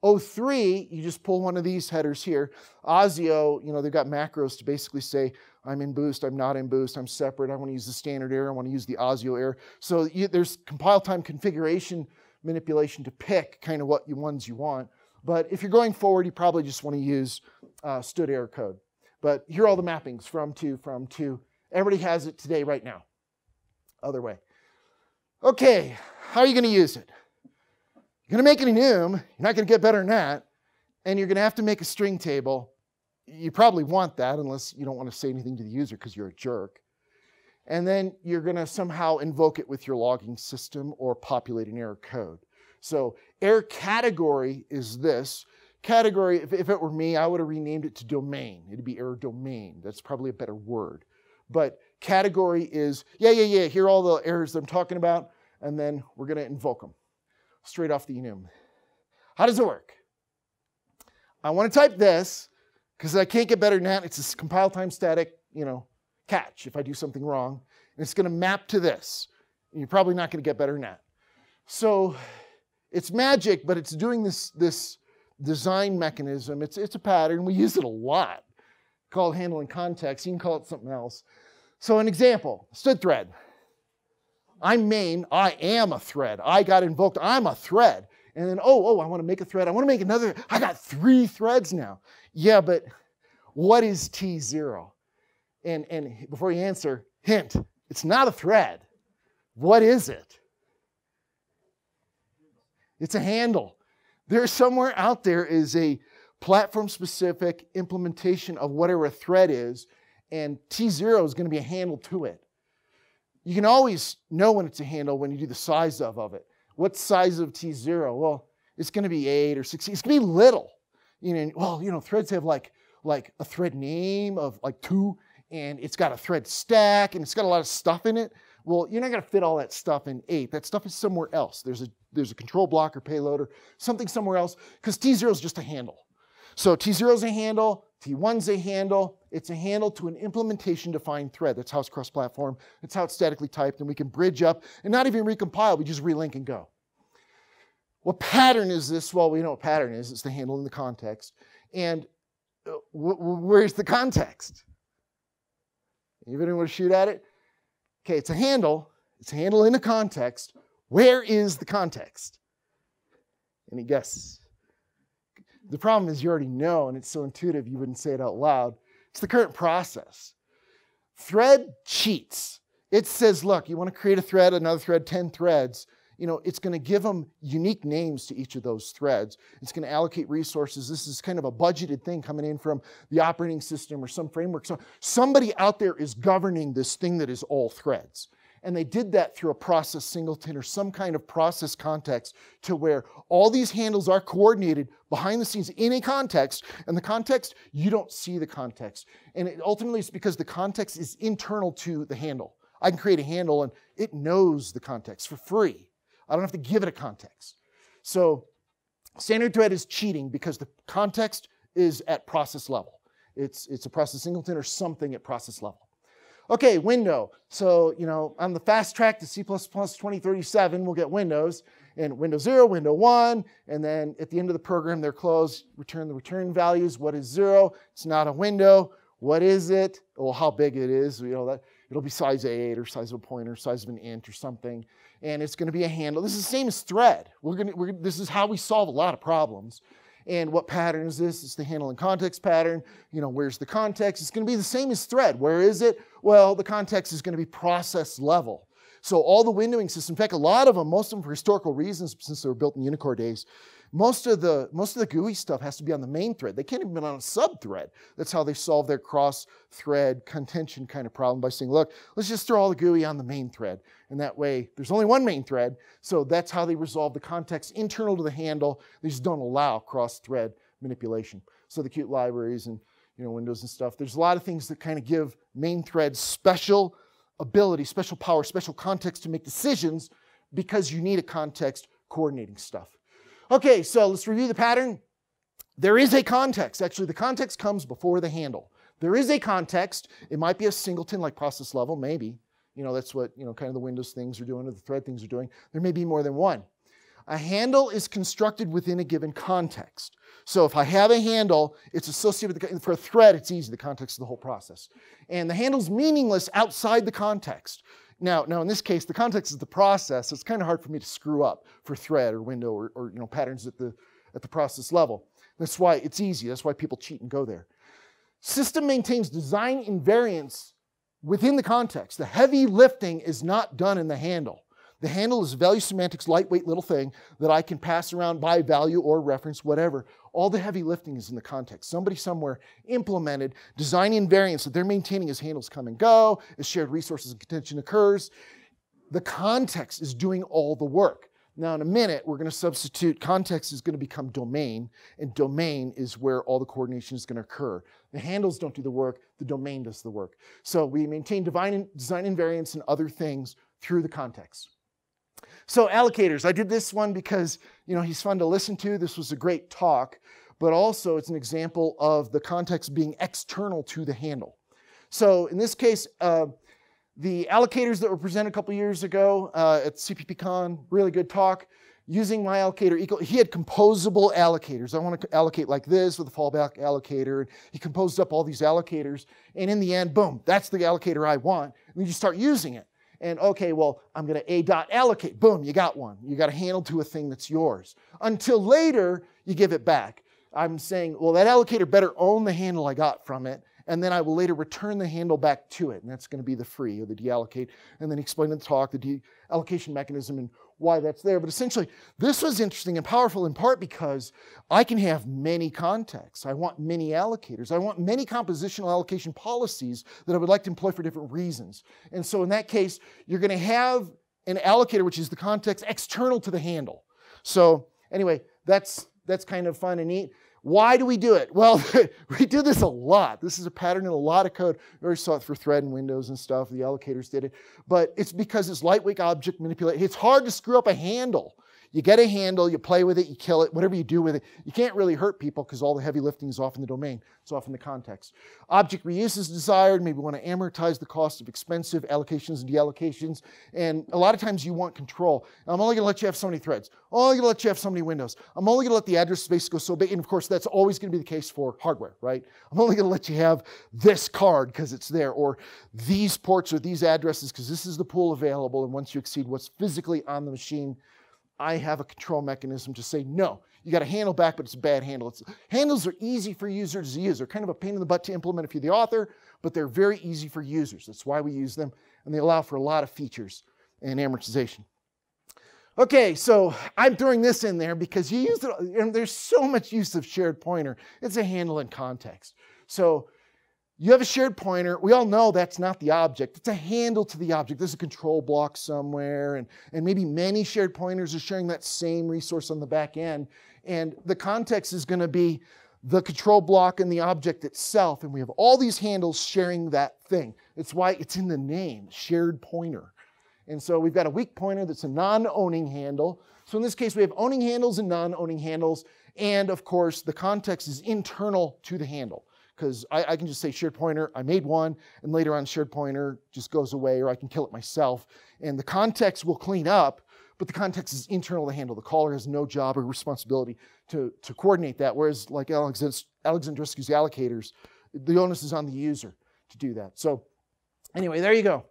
oh three, you just pull one of these headers here. ASIO, you know, they've got macros to basically say, I'm in Boost, I'm not in Boost, I'm separate, I want to use the standard error, I want to use the ASIO error. So you, there's compile time configuration manipulation to pick kind of what you, ones you want. But if you're going forward, you probably just want to use uh, std error code. But here are all the mappings from to, from to. Everybody has it today, right now. Other way. Okay, how are you going to use it? You're going to make an enum. You're not going to get better than that. and you're going to have to make a string table. You probably want that unless you don't want to say anything to the user because you're a jerk. And then you're going to somehow invoke it with your logging system or populate an error code. So error category is this. Category, if, if it were me, I would have renamed it to domain. It'd be error domain. That's probably a better word. But category is, yeah, yeah, yeah, here are all the errors that I'm talking about, and then we're going to invoke them straight off the enum. How does it work? I want to type this, because I can't get better than that. It's a compile time static, you know, catch if I do something wrong. And it's going to map to this. You're probably not going to get better than that. So it's magic, but it's doing this, this design mechanism. It's, it's a pattern. We use it a lot. Call it handling context. You can call it something else. So an example, std thread. I'm main. I am a thread. I got invoked. I'm a thread. And then, oh, oh, I want to make a thread. I want to make another. I got three threads now. Yeah, but what is T zero? And, and before you answer, hint, it's not a thread. What is it? It's a handle. There somewhere out there is a platform-specific implementation of whatever a thread is, and T zero is going to be a handle to it. You can always know when it's a handle when you do the size of, of it. What size of T zero? Well, it's going to be eight or sixteen. It's going to be little. You know, well, you know, threads have like, like a thread name of like two, and it's got a thread stack, and it's got a lot of stuff in it. Well, you're not going to fit all that stuff in eight. That stuff is somewhere else. There's a, there's a control block or payload or something somewhere else, because T zero is just a handle. So T zero is a handle. T one is a handle. It's a handle to an implementation-defined thread. That's how it's cross-platform. That's how it's statically typed, and we can bridge up and not even recompile. We just relink and go. What pattern is this? Well, we know what pattern is. It's the handle in the context. And where's the context? Anybody want to shoot at it? Okay, it's a handle. It's a handle in a context. Where is the context? Any guesses? The problem is you already know, and it's so intuitive you wouldn't say it out loud. It's the current process. Thread cheats. It says, look, you want to create a thread, another thread, ten threads. You know, it's going to give them unique names to each of those threads. It's going to allocate resources. This is kind of a budgeted thing coming in from the operating system or some framework. So somebody out there is governing this thing that is all threads. And they did that through a process singleton or some kind of process context to where all these handles are coordinated behind the scenes in a context. And the context, you don't see the context. And it ultimately it's because the context is internal to the handle. I can create a handle and it knows the context for free. I don't have to give it a context. So standard thread is cheating because the context is at process level. It's, it's a process singleton or something at process level. Okay, window. So, you know, on the fast track to C plus plus twenty thirty-seven, we'll get windows. And window zero, window one, and then at the end of the program, they're closed. Return the return values. What is zero? It's not a window. What is it? Well, how big it is, you know, that it'll be size eight or size of a pointer, size of an int or something. And it's going to be a handle. This is the same as thread. We're going to, we're, this is how we solve a lot of problems. And what pattern is this? It's the handle and context pattern. You know, where's the context? It's going to be the same as thread. Where is it? Well, the context is going to be process level. So all the windowing systems, in fact, a lot of them, most of them for historical reasons, since they were built in Unicode days, most of the, most of the G U I stuff has to be on the main thread. They can't even be on a sub-thread. That's how they solve their cross-thread contention kind of problem by saying, look, let's just throw all the G U I on the main thread. And that way, there's only one main thread. So that's how they resolve the context internal to the handle. They just don't allow cross-thread manipulation. So the cute libraries and, you know, windows and stuff, there's a lot of things that kind of give main threads special ability, special power, special context to make decisions because you need a context coordinating stuff. Okay, so let's review the pattern. There is a context. Actually, the context comes before the handle. There is a context. It might be a singleton like process level, maybe. You know, that's what, you know, kind of the Windows things are doing or the thread things are doing. There may be more than one. A handle is constructed within a given context. So if I have a handle, it's associated with, the, for a thread, it's easy, the context of the whole process. And the handle's meaningless outside the context. Now, now in this case, the context is the process, so it's kind of hard for me to screw up for thread or window or, or you know, patterns at the, at the process level. That's why it's easy, that's why people cheat and go there. System maintains design invariance within the context. The heavy lifting is not done in the handle. The handle is a value semantics, lightweight little thing that I can pass around by value or reference, whatever. All the heavy lifting is in the context. Somebody somewhere implemented design invariants that they're maintaining as handles come and go, as shared resources and contention occurs. The context is doing all the work. Now in a minute, we're going to substitute, context is going to become domain, and domain is where all the coordination is going to occur. The handles don't do the work, the domain does the work. So we maintain design invariants and other things through the context. So allocators, I did this one because, you know, he's fun to listen to. This was a great talk, but also it's an example of the context being external to the handle. So in this case, uh, the allocators that were presented a couple years ago uh, at CppCon, really good talk, using my allocator equal, he had composable allocators. I want to allocate like this with a fallback allocator. He composed up all these allocators, and in the end, boom, that's the allocator I want. And then you start using it. And okay, well, I'm gonna a dot allocate, boom, you got one. You got a handle to a thing that's yours. Until later, you give it back. I'm saying, well, that allocator better own the handle I got from it, and then I will later return the handle back to it, and that's gonna be the free or the deallocate, and then explain in the talk the deallocation mechanism and why that's there. But essentially, this was interesting and powerful in part because I can have many contexts. I want many allocators. I want many compositional allocation policies that I would like to employ for different reasons. And so in that case, you're going to have an allocator, which is the context external to the handle. So anyway, that's, that's kind of fun and neat. Why do we do it? Well, we do this a lot. This is a pattern in a lot of code. We already saw it for Thread and Windows and stuff. The allocators did it. But it's because it's lightweight object manipulation. It's hard to screw up a handle. You get a handle, you play with it, you kill it, whatever you do with it. You can't really hurt people because all the heavy lifting is off in the domain. It's off in the context. Object reuse is desired. Maybe we want to amortize the cost of expensive allocations and deallocations. And a lot of times you want control. I'm only going to let you have so many threads. I'm only going to let you have so many windows. I'm only going to let the address space go so big. And of course, that's always going to be the case for hardware, right? I'm only going to let you have this card because it's there, or these ports or these addresses because this is the pool available. And once you exceed what's physically on the machine, I have a control mechanism to say, no, you got a handle back, but it's a bad handle. It's, handles are easy for users to use. They're kind of a pain in the butt to implement if you're the author, but they're very easy for users. That's why we use them, and they allow for a lot of features and amortization. Okay, so I'm throwing this in there because you use it, and there's so much use of shared pointer. It's a handle in context. So you have a shared pointer. We all know that's not the object. It's a handle to the object. There's a control block somewhere, and, and maybe many shared pointers are sharing that same resource on the back end. And the context is going to be the control block and the object itself. And we have all these handles sharing that thing. It's why it's in the name, shared pointer. And so we've got a weak pointer that's a non-owning handle. So in this case, we have owning handles and non-owning handles. And of course, the context is internal to the handle, because I, I can just say shared pointer, I made one, and later on shared pointer just goes away, or I can kill it myself. And the context will clean up, but the context is internal to handle. The caller has no job or responsibility to, to coordinate that, whereas like Alexandrescu's allocators, the onus is on the user to do that. So anyway, there you go.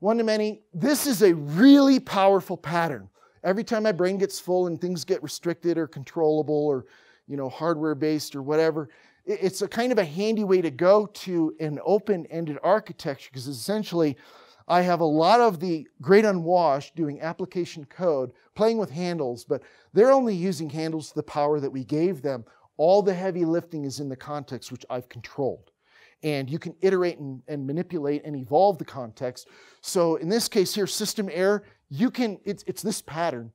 One to many. This is a really powerful pattern. Every time my brain gets full and things get restricted or controllable or, you know, hardware-based or whatever, it's a kind of a handy way to go to an open-ended architecture, because essentially I have a lot of the great unwashed doing application code, playing with handles, but they're only using handles to the power that we gave them. All the heavy lifting is in the context, which I've controlled. And you can iterate and, and manipulate and evolve the context. So in this case here, system error, you can, it's, it's this pattern.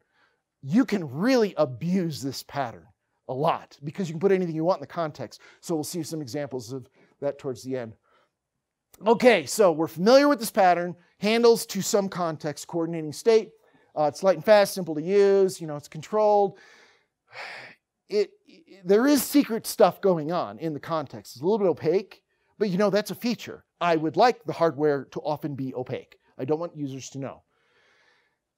You can really abuse this pattern a lot, because you can put anything you want in the context. So we'll see some examples of that towards the end. Okay, so we're familiar with this pattern, handles to some context, coordinating state. Uh, it's light and fast, simple to use, you know, it's controlled. It, it, there is secret stuff going on in the context. It's a little bit opaque, but you know, that's a feature. I would like the hardware to often be opaque. I don't want users to know.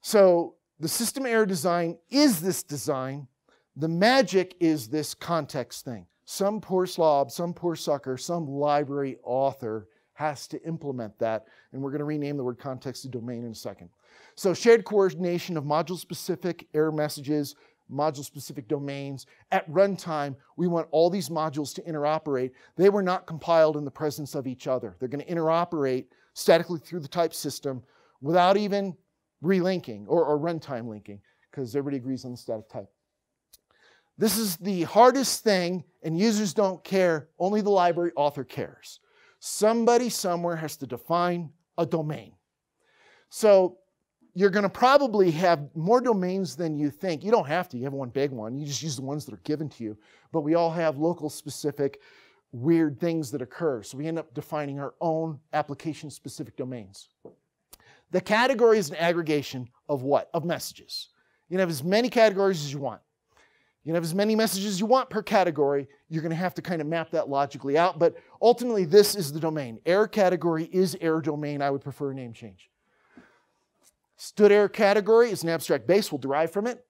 So the system error design is this design. The magic is this context thing. Some poor slob, some poor sucker, some library author has to implement that. And we're going to rename the word context to domain in a second. So shared coordination of module-specific error messages, module-specific domains. At runtime, we want all these modules to interoperate. They were not compiled in the presence of each other. They're going to interoperate statically through the type system without even relinking or, or runtime linking, because everybody agrees on the static type. This is the hardest thing, and users don't care. Only the library author cares. Somebody somewhere has to define a domain. So you're going to probably have more domains than you think. You don't have to. You have one big one. You just use the ones that are given to you. But we all have local specific weird things that occur. So we end up defining our own application specific domains. The category is an aggregation of what? Of messages. You can have as many categories as you want. You can have as many messages as you want per category. You're going to have to kind of map that logically out. But ultimately, this is the domain. Error category is error domain. I would prefer a name change. Std error category is an abstract base. We'll derive from it.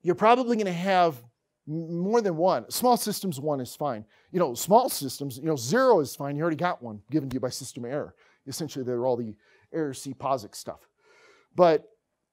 You're probably going to have more than one. Small systems one is fine. You know, small systems, you know, zero is fine. You already got one given to you by system error. Essentially, they're all the error C POSIX stuff. But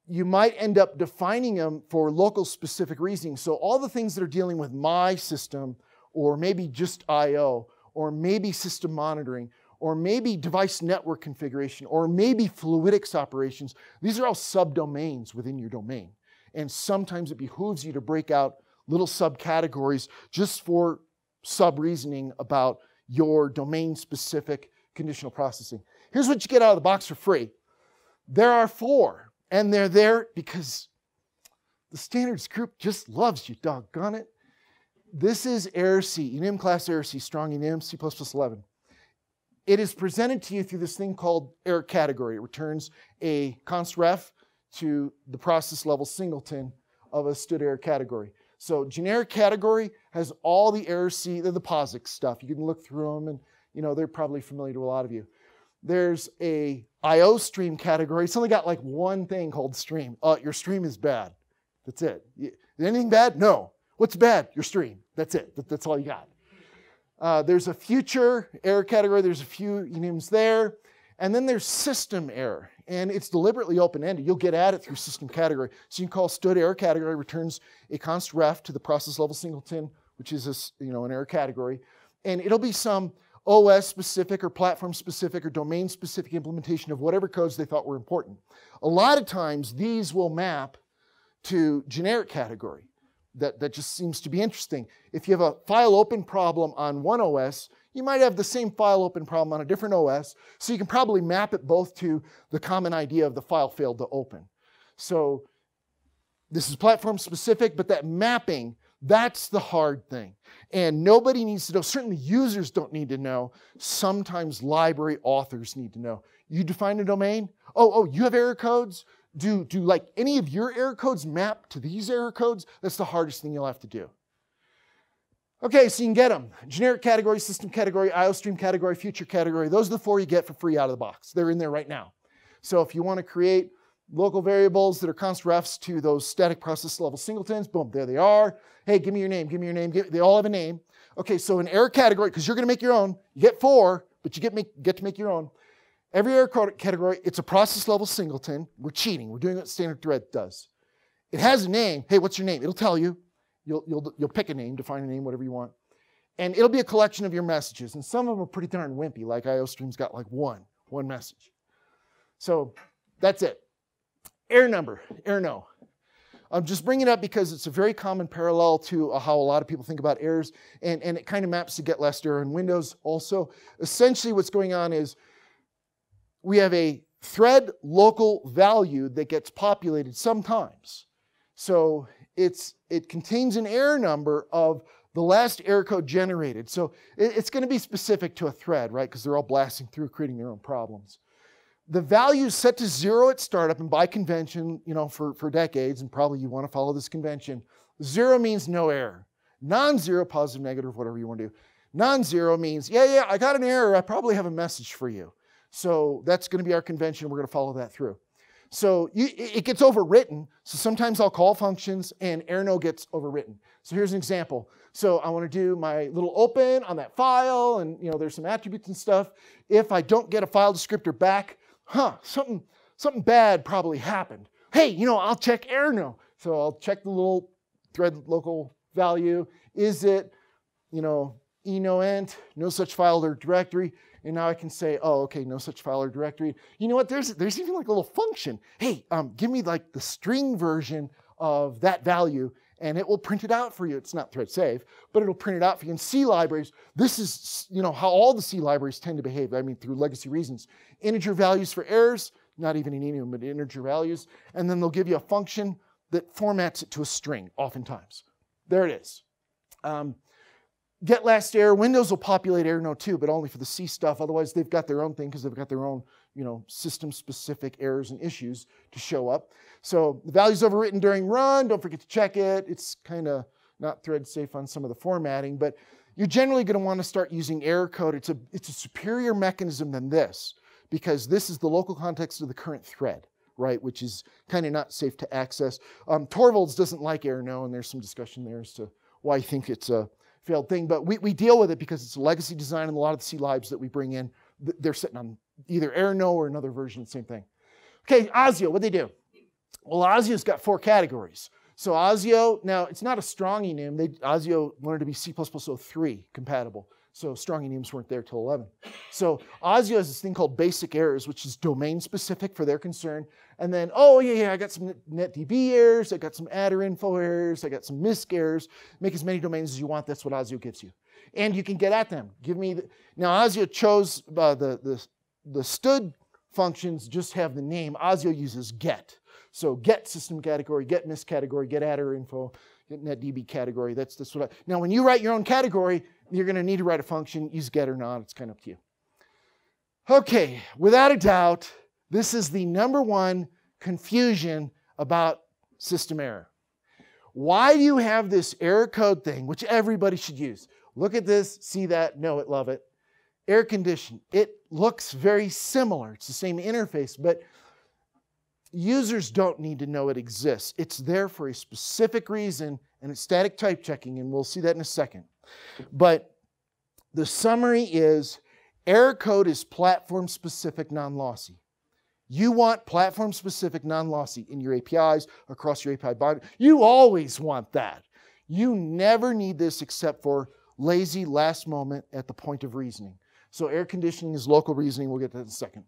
you might end up defining them for local specific reasoning. So all the things that are dealing with my system, or maybe just I O, or maybe system monitoring, or maybe device network configuration, or maybe fluidics operations. These are all subdomains within your domain. And sometimes it behooves you to break out little subcategories just for sub-reasoning about your domain-specific conditional processing. Here's what you get out of the box for free. There are four, and they're there because the standards group just loves you, doggone it. This is error C, enum class error C, strong enum, C plus plus eleven. It is presented to you through this thing called error category. It returns a const ref to the process level singleton of a std error category. So generic category has all the error C, they're the POSIX stuff. You can look through them and you know they're probably familiar to a lot of you. There's a I O stream category. It's only got like one thing called stream. Uh, your stream is bad. That's it. Is anything bad? No. What's bad? Your stream. That's it. That, that's all you got. Uh, there's a future error category. There's a few enums there. And then there's system error. And it's deliberately open-ended. You'll get at it through system category. So you can call std error category returns a const ref to the process level singleton, which is a, you know, an error category. And it'll be some O S-specific or platform-specific or domain-specific implementation of whatever codes they thought were important. A lot of times, these will map to generic category. That, that just seems to be interesting. If you have a file open problem on one O S, you might have the same file open problem on a different O S, so you can probably map it both to the common idea of the file failed to open. So this is platform specific, but that mapping, that's the hard thing. And nobody needs to know, certainly users don't need to know, sometimes library authors need to know. You define a domain? Oh, oh, you have error codes? Do, do like any of your error codes map to these error codes? That's the hardest thing you'll have to do. Okay, so you can get them. Generic category, system category, I O stream category, future category. Those are the four you get for free out of the box. They're in there right now. So if you want to create local variables that are const refs to those static process level singletons, boom, there they are. Hey, give me your name, give me your name. Give, they all have a name. Okay, so an error category, because you're going to make your own. You get four, but you get, make, get to make your own. Every error category, it's a process level singleton. We're cheating. We're doing what standard thread does. It has a name. Hey, what's your name? It'll tell you. You'll, you'll, you'll pick a name, define a name, whatever you want. And it'll be a collection of your messages. And some of them are pretty darn wimpy, like I O Stream's got like one, one message. So that's it. Error number, errno. I'm just bringing it up because it's a very common parallel to how a lot of people think about errors. And, and it kind of maps to GetLastError in Windows also. Essentially what's going on is we have a thread local value that gets populated sometimes. So it's, it contains an error number of the last error code generated. So it, it's going to be specific to a thread, right? Because they're all blasting through, creating their own problems. The value is set to zero at startup, and by convention, you know, for, for decades, and probably you want to follow this convention, zero means no error. Non-zero, positive, negative, whatever you want to do. Non-zero means, yeah, yeah, I got an error. I probably have a message for you. So that's going to be our convention. We're going to follow that through. So you, it gets overwritten. So sometimes I'll call functions and errno gets overwritten. So here's an example. So I want to do my little open on that file, and you know there's some attributes and stuff. If I don't get a file descriptor back, huh, something, something bad probably happened. Hey, you know, I'll check errno. So I'll check the little thread local value. Is it, you know, enoent, no such file or directory. And now I can say, oh, okay, no such file or directory. You know what? There's, there's even like a little function. Hey, um, give me like the string version of that value, and it will print it out for you. It's not thread safe, but it'll print it out for you. In C libraries, this is, you know, how all the C libraries tend to behave. I mean, through legacy reasons. Integer values for errors, not even an enum, but integer values. And then they'll give you a function that formats it to a string, oftentimes. There it is. Um, GetLastError, Windows will populate errno too, but only for the C stuff. Otherwise, they've got their own thing because they've got their own, you know, system-specific errors and issues to show up. So the value's overwritten during run. Don't forget to check it. It's kind of not thread safe on some of the formatting, but you're generally going to want to start using error code. It's a, it's a superior mechanism than this, because this is the local context of the current thread, right, which is kind of not safe to access. Um, Torvalds doesn't like errno, and there's some discussion there as to why I think it's a failed thing, but we, we deal with it because it's a legacy design, and a lot of the C libs that we bring in, they're sitting on either errno or another version, same thing. Okay, ASIO, what'd they do? Well, ASIO's got four categories. So ASIO, now it's not a strong enum. They, ASIO wanted to be C plus plus oh three compatible, so strong enums weren't there till eleven. So ASIO has this thing called basic errors, which is domain specific for their concern. And then, oh yeah, yeah, I got some netdb errors, I got some adder info errors, I got some misc errors. Make as many domains as you want. That's what ASIO gives you. And you can get at them. Give me the, now ASIO chose uh, the, the, the stud functions just have the name. ASIO uses get. So get system category, get misc category, get adder info, get netdb category. That's, that's what I, now when you write your own category, you're going to need to write a function, use get or not. It's kind of up to you. Okay, without a doubt, this is the number one confusion about system error. Why do you have this error code thing, which everybody should use? Look at this, see that, know it, love it. Error condition, it looks very similar. It's the same interface, but users don't need to know it exists. It's there for a specific reason, and it's static type checking, and we'll see that in a second. But the summary is, error code is platform-specific non-lossy. You want platform-specific non-lossy in your A P Is, across your A P I bind. You always want that. You never need this except for lazy last moment at the point of reasoning. So error conditioning is local reasoning. We'll get to that in a second.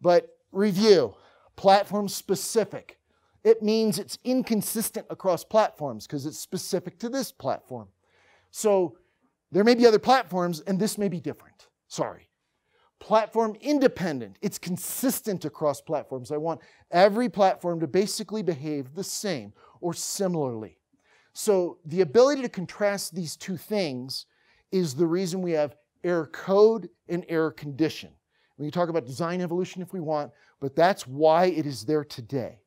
But review, platform-specific. It means it's inconsistent across platforms because it's specific to this platform. So there may be other platforms, and this may be different. Sorry. Platform independent. It's consistent across platforms. I want every platform to basically behave the same or similarly. So the ability to contrast these two things is the reason we have error code and error condition. We can talk about design evolution if we want, but that's why it is there today.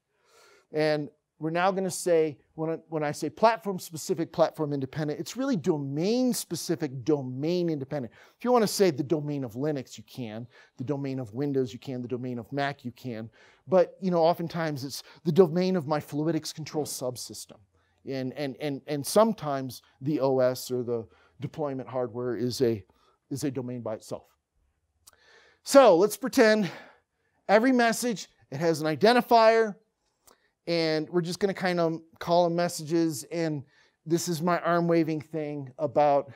And we're now going to say, when I, when I say platform-specific, platform-independent, it's really domain-specific, domain-independent. If you want to say the domain of Linux, you can. The domain of Windows, you can. The domain of Mac, you can. But, you know, oftentimes it's the domain of my fluidics control subsystem. And, and, and, and sometimes the O S or the deployment hardware is a, is a domain by itself. So let's pretend every message, it has an identifier, and we're just going to kind of call them messages. And this is my arm waving thing about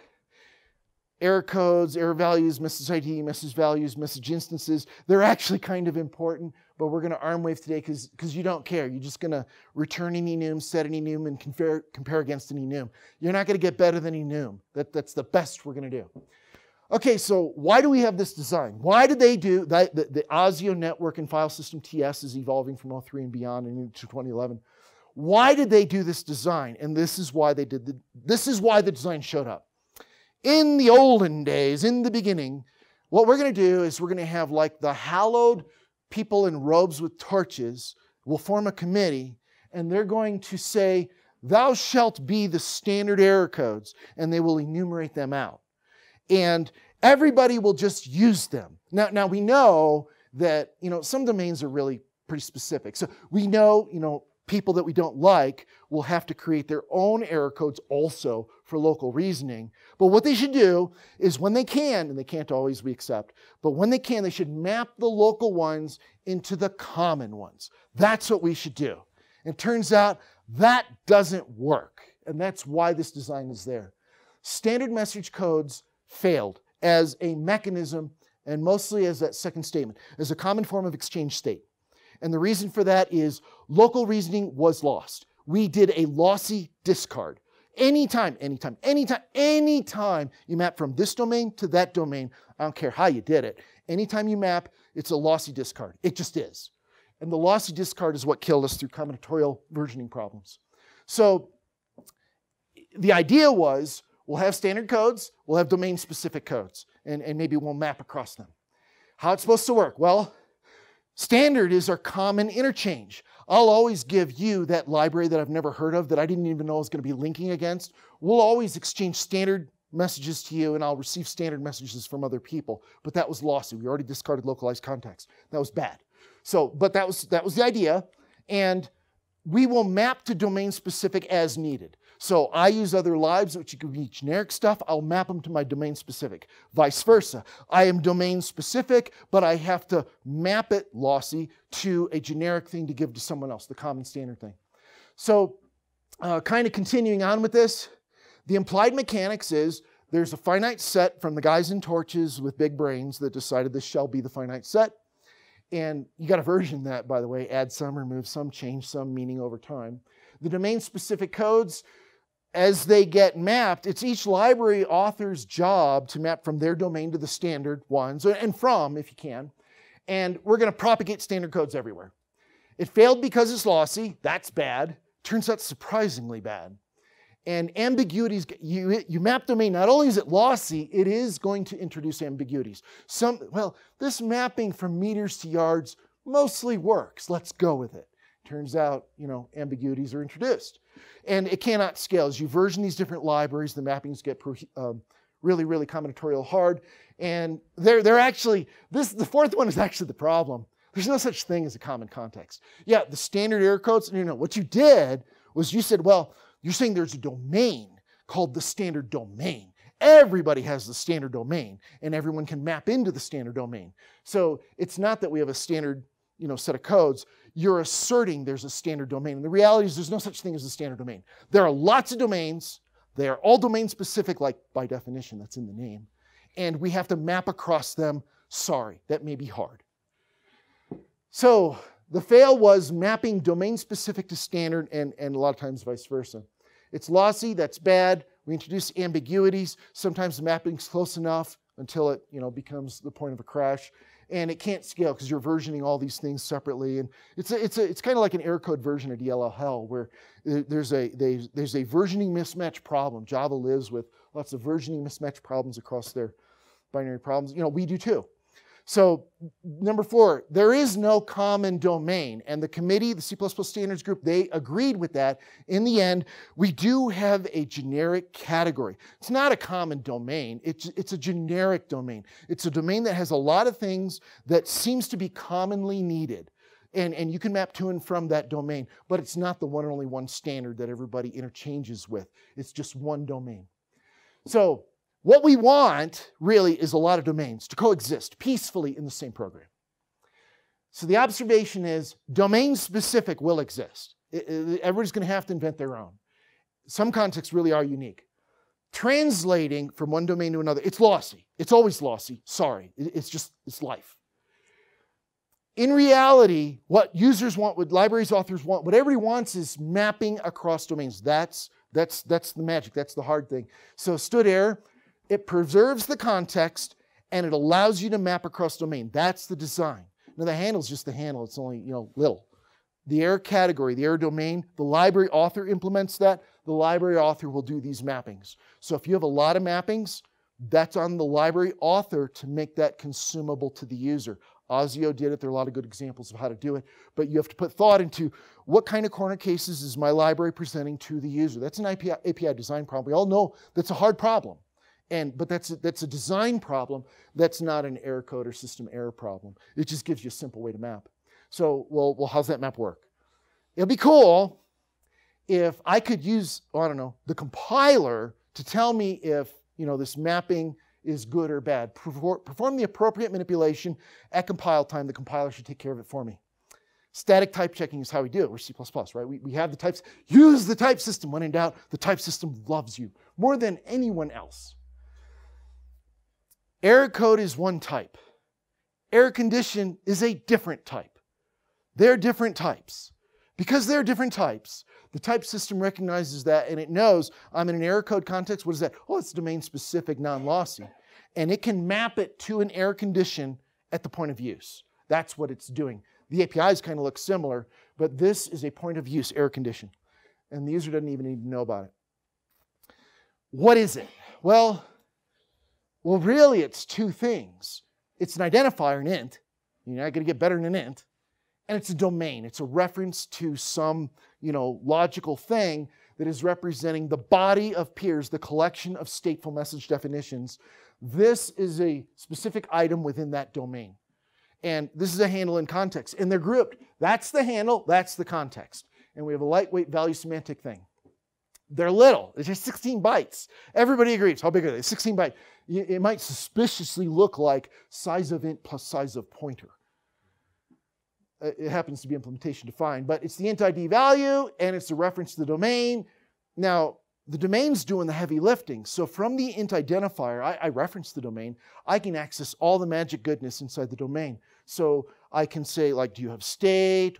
error codes, error values, message I D, message values, message instances. They're actually kind of important, but we're going to arm wave today because because you don't care. You're just going to return an enum, set an enum, and compare, compare against an enum. You're not going to get better than enum. That, that's the best we're going to do. Okay, so why do we have this design? Why did they do that? The, the ASIO network and file system T S is evolving from oh three and beyond and into twenty eleven. Why did they do this design? And this is why they did the, this is why the design showed up. In the olden days, in the beginning, what we're going to do is we're going to have like the hallowed people in robes with torches will form a committee, and they're going to say, thou shalt be the standard error codes, and they will enumerate them out. And everybody will just use them. Now, now we know that, you know, some domains are really pretty specific. So we know, you know, people that we don't like will have to create their own error codes also for local reasoning. But what they should do is when they can, and they can't always, we accept, but when they can, they should map the local ones into the common ones. That's what we should do. And it turns out that doesn't work. And that's why this design is there. Standard message codes failed as a mechanism and mostly as that second statement, as a common form of exchange state. And the reason for that is local reasoning was lost. We did a lossy discard. Anytime, anytime, anytime, anytime you map from this domain to that domain, I don't care how you did it, anytime you map, it's a lossy discard. It just is. And the lossy discard is what killed us through combinatorial versioning problems. So the idea was, we'll have standard codes, we'll have domain-specific codes, and, and maybe we'll map across them. How it's supposed to work? Well, standard is our common interchange. I'll always give you that library that I've never heard of that I didn't even know I was going to be linking against. We'll always exchange standard messages to you, and I'll receive standard messages from other people. But that was lossy. We already discarded localized context. That was bad. So, but that was, that was the idea. And we will map to domain-specific as needed. So I use other libs, which could be generic stuff. I'll map them to my domain-specific. Vice versa. I am domain-specific, but I have to map it, lossy, to a generic thing to give to someone else, the common standard thing. So uh, kind of continuing on with this, the implied mechanics is there's a finite set from the guys in torches with big brains that decided this shall be the finite set. And you got to version that, by the way. Add some, remove some, change some, meaning over time. The domain-specific codes, as they get mapped, it's each library author's job to map from their domain to the standard ones, and from, if you can. And we're going to propagate standard codes everywhere. It failed because it's lossy. That's bad. Turns out surprisingly bad. And ambiguities, you, you map domain, not only is it lossy, it is going to introduce ambiguities. Some, well, this mapping from meters to yards mostly works. Let's go with it. Turns out, you know, ambiguities are introduced. And it cannot scale. As you version these different libraries, the mappings get um, really, really combinatorial hard. And they're, they're actually, this, the fourth one is actually the problem. There's no such thing as a common context. Yeah, the standard error codes, you know, what you did was you said, well, you're saying there's a domain called the standard domain. Everybody has the standard domain, and everyone can map into the standard domain. So it's not that we have a standard, you know, set of codes. You're asserting there's a standard domain. And the reality is there's no such thing as a standard domain. There are lots of domains. They are all domain-specific, like by definition, that's in the name. And we have to map across them. Sorry, that may be hard. So the fail was mapping domain-specific to standard, and, and a lot of times vice versa. It's lossy, that's bad. We introduce ambiguities. Sometimes the mapping's close enough until it, you know, becomes the point of a crash. And it can't scale because you're versioning all these things separately. And it's a, it's a, it's kind of like an error code version of D L L Hell, where there's a they, there's a versioning mismatch problem. Java lives with lots of versioning mismatch problems across their binary problems. You know, we do too. So number four, there is no common domain. And the committee, the C plus plus standards group, they agreed with that. In the end, we do have a generic category. It's not a common domain. It's, it's a generic domain. It's a domain that has a lot of things that seems to be commonly needed. And, and you can map to and from that domain. But it's not the one and only one standard that everybody interchanges with. It's just one domain. So what we want, really, is a lot of domains to coexist peacefully in the same program. So the observation is domain-specific will exist. It, it, everybody's going to have to invent their own. Some contexts really are unique. Translating from one domain to another, it's lossy. It's always lossy. Sorry. It, it's just, it's life. In reality, what users want, what libraries authors want, what everybody wants is mapping across domains. That's, that's, that's the magic. That's the hard thing. So std error, it preserves the context, and it allows you to map across domain. That's the design. Now, the handle's just the handle. It's only, you know, little. The error category, the error domain, the library author implements that. The library author will do these mappings. So if you have a lot of mappings, that's on the library author to make that consumable to the user. ASIO did it. There are a lot of good examples of how to do it. But you have to put thought into what kind of corner cases is my library presenting to the user. That's an A P I design problem. We all know that's a hard problem. And, but that's a, that's a design problem. That's not an error code or system error problem. It just gives you a simple way to map. So, well, well, how's that map work? It'd be cool if I could use, oh, I don't know, the compiler to tell me if, you know, this mapping is good or bad. Perform the appropriate manipulation at compile time. The compiler should take care of it for me. Static type checking is how we do it. We're C plus plus, right? We, we have the types. Use the type system. When in doubt, the type system loves you more than anyone else. Error code is one type. Error condition is a different type. They're different types. Because they're different types, the type system recognizes that and it knows I'm in an error code context. What is that? Oh, it's domain-specific, non-lossy. And it can map it to an error condition at the point of use. That's what it's doing. The A P Is kind of look similar, but this is a point of use error condition. And the user doesn't even need to know about it. What is it? Well, well, really it's two things. It's an identifier, an int. You're not going to get better than an int. And it's a domain. It's a reference to some, you know, logical thing that is representing the body of peers, the collection of stateful message definitions. This is a specific item within that domain. And this is a handle in context. And they're grouped. That's the handle. That's the context. And we have a lightweight value semantic thing. They're little. It's just sixteen bytes. Everybody agrees. How big are they? sixteen bytes. It might suspiciously look like size of int plus size of pointer. It happens to be implementation defined, but it's the int I D value and it's a reference to the domain. Now, the domain's doing the heavy lifting. So from the int identifier, I, I reference the domain. I can access all the magic goodness inside the domain. So I can say, like, do you have state?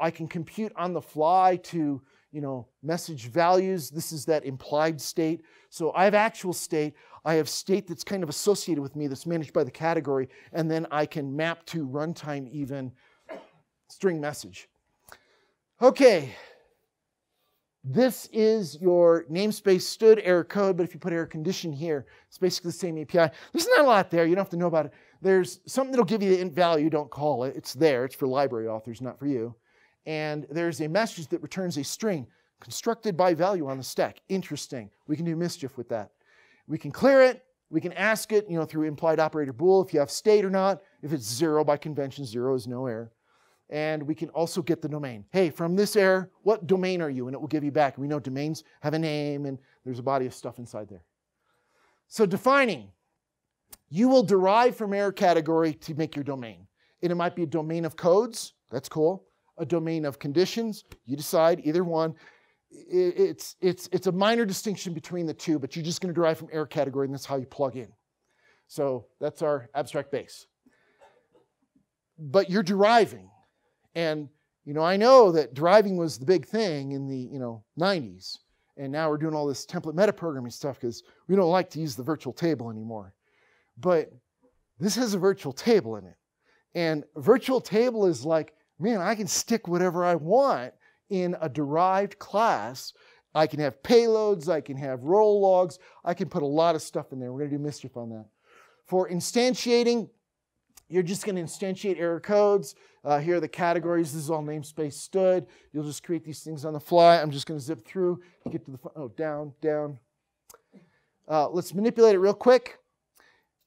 I can compute on the fly to, you know, message values. This is that implied state. So I have actual state. I have state that's kind of associated with me that's managed by the category. And then I can map to runtime even string message. Okay, this is your namespace std error code, but if you put error condition here, it's basically the same A P I. There's not a lot there. You don't have to know about it. There's something that'll give you the int value. Don't call it. It's there. It's for library authors, not for you. And there's a message that returns a string constructed by value on the stack. Interesting. We can do mischief with that. We can clear it. We can ask it, you know, through implied operator bool if you have state or not. If it's zero by convention, zero is no error. And we can also get the domain. Hey, from this error, what domain are you? And it will give you back. We know domains have a name and there's a body of stuff inside there. So defining. You will derive from error category to make your domain. And it might be a domain of codes. That's cool. A domain of conditions. You decide either one. It's, it's, it's a minor distinction between the two, but you're just going to derive from error category and that's how you plug in. So that's our abstract base. But you're deriving. And, you know, I know that deriving was the big thing in the, you know, nineties. And now we're doing all this template metaprogramming stuff because we don't like to use the virtual table anymore. But this has a virtual table in it. And virtual table is like, man, I can stick whatever I want in a derived class. I can have payloads. I can have roll logs. I can put a lot of stuff in there. We're going to do mischief on that. For instantiating, you're just going to instantiate error codes. Uh, here are the categories. This is all namespace std. You'll just create these things on the fly. I'm just going to zip through to get to the, oh, down, down. Uh, let's manipulate it real quick.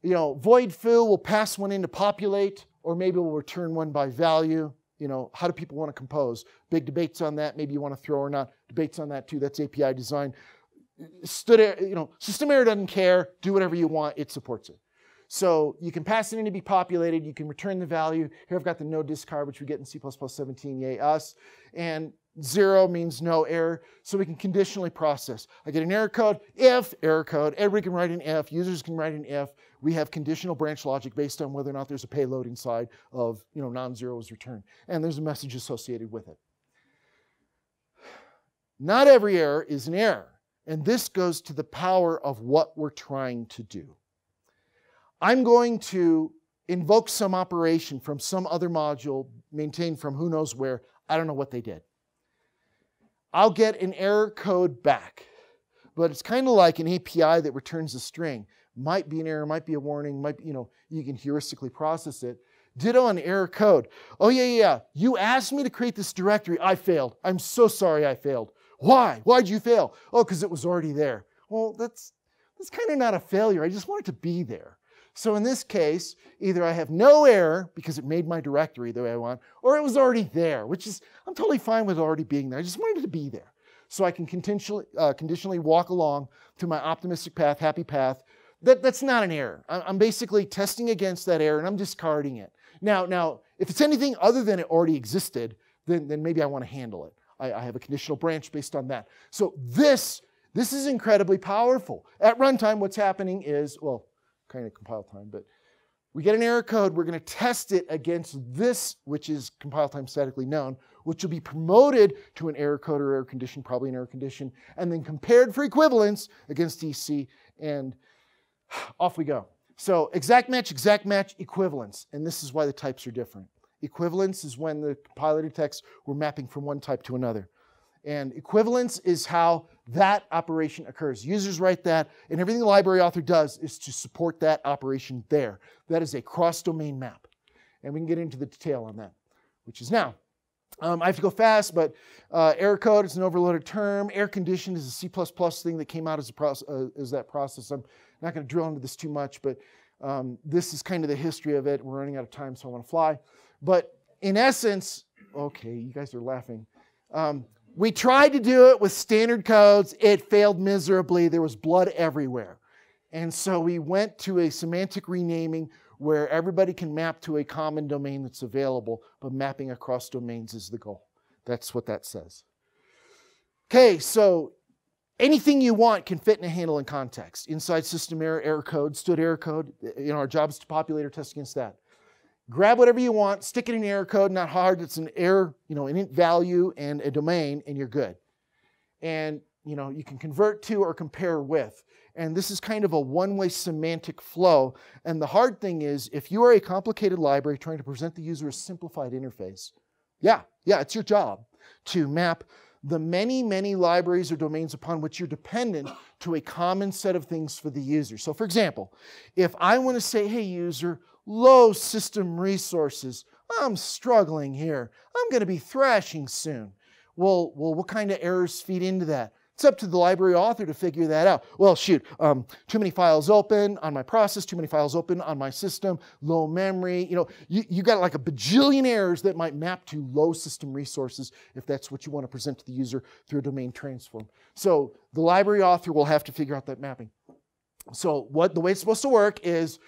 You know, void foo, we'll pass one into populate, or maybe we'll return one by value. You know, how do people want to compose? Big debates on that. Maybe you want to throw or not. Debates on that too. That's A P I design. Std, you know, system error doesn't care. Do whatever you want. It supports it. So you can pass it in to be populated. You can return the value. Here I've got the no discard, which we get in C plus plus seventeen, yay us. And zero means no error. So we can conditionally process. I get an error code, if, error code. Everybody can write an if. Users can write an if. We have conditional branch logic based on whether or not there's a payload inside of, you know, non-zero is returned. And there's a message associated with it. Not every error is an error. And this goes to the power of what we're trying to do. I'm going to invoke some operation from some other module maintained from who knows where. I don't know what they did. I'll get an error code back, but it's kind of like an A P I that returns a string. Might be an error, might be a warning, might be, you know, you can heuristically process it. Ditto on error code. Oh yeah, yeah, yeah. You asked me to create this directory. I failed. I'm so sorry I failed. Why? Why'd you fail? Oh, because it was already there. Well, that's, that's kind of not a failure. I just want it to be there. So in this case, either I have no error because it made my directory the way I want, or it was already there, which is, I'm totally fine with already being there. I just wanted it to be there. So I can conditionally, uh, conditionally walk along to my optimistic path, happy path. That, that's not an error. I'm basically testing against that error and I'm discarding it. Now, now if it's anything other than it already existed, then, then maybe I want to handle it. I, I have a conditional branch based on that. So this, this is incredibly powerful. At runtime, what's happening is, well, kind of compile time, but we get an error code. We're going to test it against this, which is compile time statically known, which will be promoted to an error code or error condition, probably an error condition, and then compared for equivalence against D C, and off we go. So exact match, exact match, equivalence, and this is why the types are different. Equivalence is when the compiler detects we're mapping from one type to another. And equivalence is how that operation occurs. Users write that, and everything the library author does is to support that operation there. That is a cross-domain map. And we can get into the detail on that, which is now. Um, I have to go fast, but uh, error code is an overloaded term. Error condition is a C plus plus thing that came out as, a uh, as that process. I'm not going to drill into this too much, but um, this is kind of the history of it. We're running out of time, so I want to fly. But in essence, okay, you guys are laughing. Um, We tried to do it with standard codes. It failed miserably. There was blood everywhere. And so we went to a semantic renaming where everybody can map to a common domain that's available, but mapping across domains is the goal. That's what that says. Okay, so anything you want can fit in a handle and context. Inside system error, error code, stood error code. You know, our job is to populate or test against that. Grab whatever you want, stick it in error code, not hard, it's an error, you know, an int value and a domain, and you're good. And, you know, you can convert to or compare with. And this is kind of a one-way semantic flow. And the hard thing is, if you are a complicated library trying to present the user a simplified interface, yeah, yeah, it's your job to map the many, many libraries or domains upon which you're dependent to a common set of things for the user. So for example, if I want to say, hey user, low system resources, I'm struggling here, I'm going to be thrashing soon. Well, well, what kind of errors feed into that? It's up to the library author to figure that out. Well, shoot, um, too many files open on my process, too many files open on my system, low memory. You know, you, you got like a bajillion errors that might map to low system resources if that's what you want to present to the user through a domain transform. So the library author will have to figure out that mapping. So what the way it's supposed to work is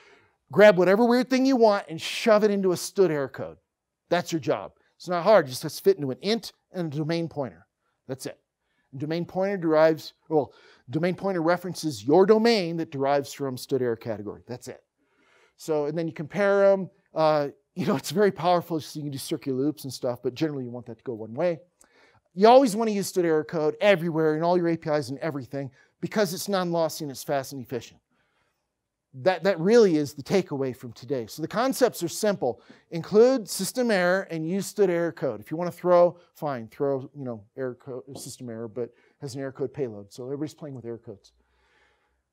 grab whatever weird thing you want and shove it into a std error code. That's your job. It's not hard. It just has to fit into an int and a domain pointer. That's it. Domain pointer derives, well, domain pointer references your domain that derives from std error category. That's it. So, and then you compare them. Uh, you know, it's very powerful, so you can do circular loops and stuff, but generally you want that to go one way. You always want to use std error code everywhere in all your A P Is and everything because it's non-lossy and it's fast and efficient. That, that really is the takeaway from today. So the concepts are simple. Include system error and use std error code. If you want to throw, fine, throw, you know, error code, system error, but has an error code payload. So everybody's playing with error codes.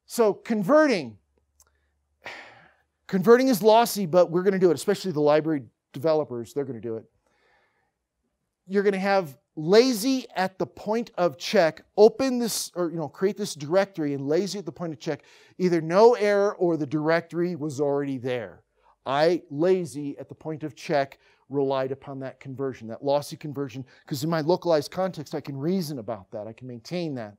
So converting. Converting is lossy, but we're going to do it, especially the library developers. They're going to do it. You're going to have lazy at the point of check, open this, or you know, create this directory and lazy at the point of check, either no error or the directory was already there. I, lazy at the point of check, relied upon that conversion, that lossy conversion, because in my localized context, I can reason about that, I can maintain that.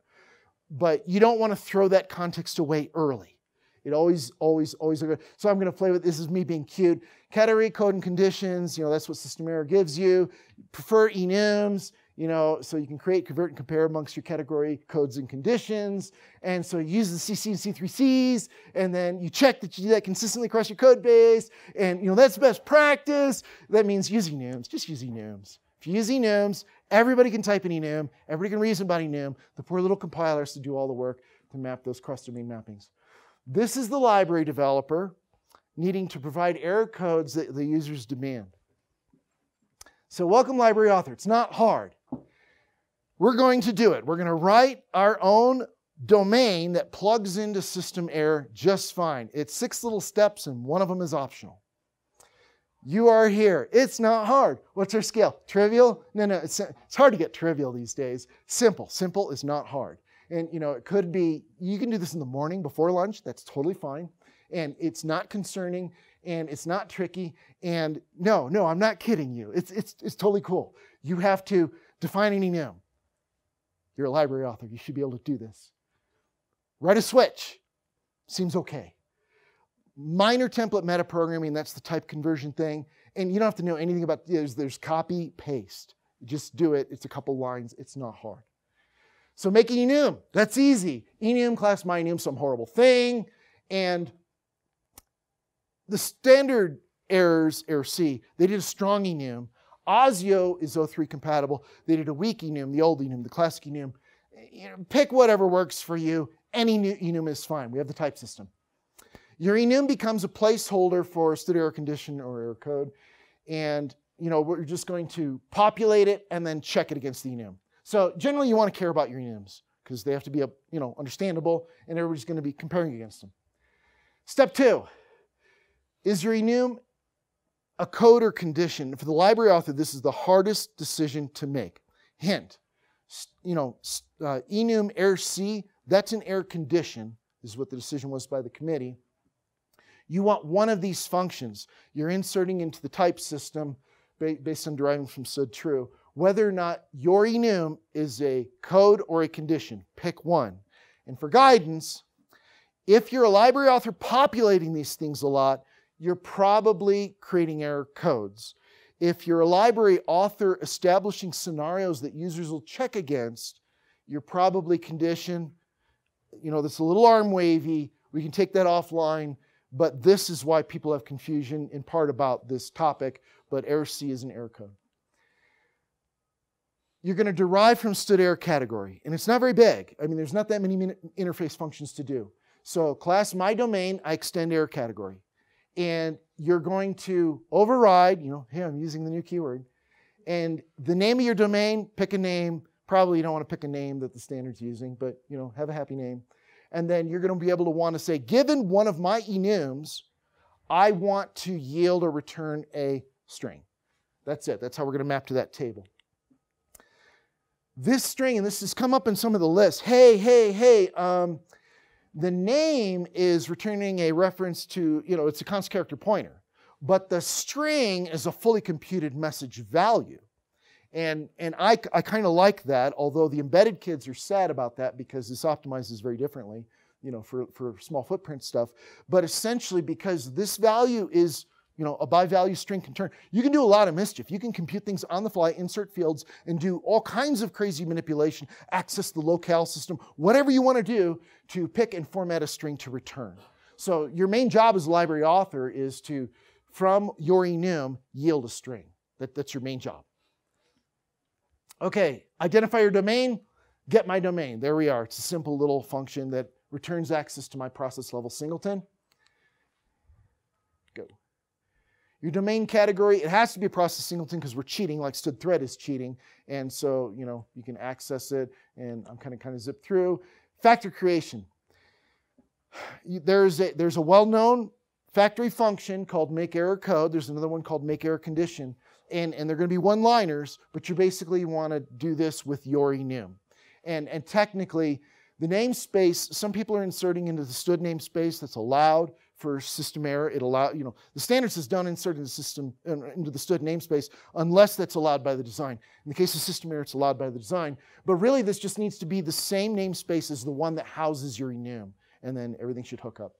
But you don't want to throw that context away early. It always, always, always, so I'm going to play with, this is me being cute. Category, code, and conditions, you know, that's what system error gives you. Prefer enums. You know, so you can create, convert, and compare amongst your category codes and conditions. And so you use the C C and C three Cs, and then you check that you do that consistently across your code base. And, you know, that's best practice. That means use enums, just use enums. If you use enums, everybody can type an enum, everybody can reason about enum. The poor little compiler has to do all the work to map those cross-domain mappings. This is the library developer needing to provide error codes that the users demand. So welcome library author, it's not hard. We're going to do it. We're going to write our own domain that plugs into system error just fine. It's six little steps and one of them is optional. You are here. It's not hard. What's our scale? Trivial? No, no, it's, it's hard to get trivial these days. Simple. Simple is not hard. And you know, it could be, you can do this in the morning before lunch. That's totally fine. And it's not concerning and it's not tricky. And no, no, I'm not kidding you. It's, it's, it's totally cool. You have to define an enum. You're a library author, you should be able to do this. Write a switch, seems okay. Minor template metaprogramming, that's the type conversion thing, and you don't have to know anything about, there's, there's copy, paste. Just do it, it's a couple lines, it's not hard. So make an enum, that's easy. Enum class my enum, some horrible thing, and The standard errors, error C, they did a strong enum. ASIO is O three compatible. They did a weak enum, the old enum, the classic enum. You know, pick whatever works for you. Any new enum is fine. We have the type system. Your enum becomes a placeholder for std error condition or error code. And you know, we're just going to populate it and then check it against the enum. So generally you want to care about your enums because they have to be, you know, understandable and everybody's going to be comparing against them. Step two, is your enum a code or condition? For the library author, this is the hardest decision to make. Hint, you know, uh, enum error C, that's an error condition, is what the decision was by the committee. You want one of these functions. You're inserting into the type system based on deriving from std true, whether or not your enum is a code or a condition. Pick one. And for guidance, if you're a library author populating these things a lot, you're probably creating error codes. If you're a library author establishing scenarios that users will check against, you're probably condition. You know, that's a little arm wavy. We can take that offline. But this is why people have confusion in part about this topic, but error C is an error code. You're going to derive from std error category, and it's not very big. I mean, there's not that many interface functions to do. So class my domain, I extend error category. And you're going to override, you know, hey, I'm using the new keyword. And the name of your domain, pick a name. Probably you don't want to pick a name that the standard's using, but, you know, have a happy name. And then you're going to be able to want to say, given one of my enums, I want to yield or return a string. That's it. That's how we're going to map to that table. This string, and this has come up in some of the lists. Hey, hey, hey, um, the name is returning a reference to, you know, it's a const character pointer. But the string is a fully computed message value. And, and I, I kind of like that, although the embedded kids are sad about that because this optimizes very differently, you know, for, for small footprint stuff. But essentially because this value is, you know, a by value string can turn. You can do a lot of mischief. You can compute things on the fly, insert fields, and do all kinds of crazy manipulation, access the locale system, whatever you want to do to pick and format a string to return. So your main job as a library author is to, from your enum, yield a string. That, that's your main job. Okay, identify your domain, get my domain. There we are. It's a simple little function that returns access to my process level singleton. Go. Your domain category, it has to be a process singleton because we're cheating, like std thread is cheating. And so, you know, you can access it, and I'm kind of kind of zip through. Factor creation. There's a, there's a well-known factory function called make error code. There's another one called make error condition. And, and they're going to be one-liners, but you basically want to do this with your enum. And, and technically, the namespace, some people are inserting into the std namespace that's allowed for system error. It allow, you know, the standard says don't insert into the system, into the std namespace unless that's allowed by the design. In the case of system error, it's allowed by the design. But really, this just needs to be the same namespace as the one that houses your enum. And then everything should hook up.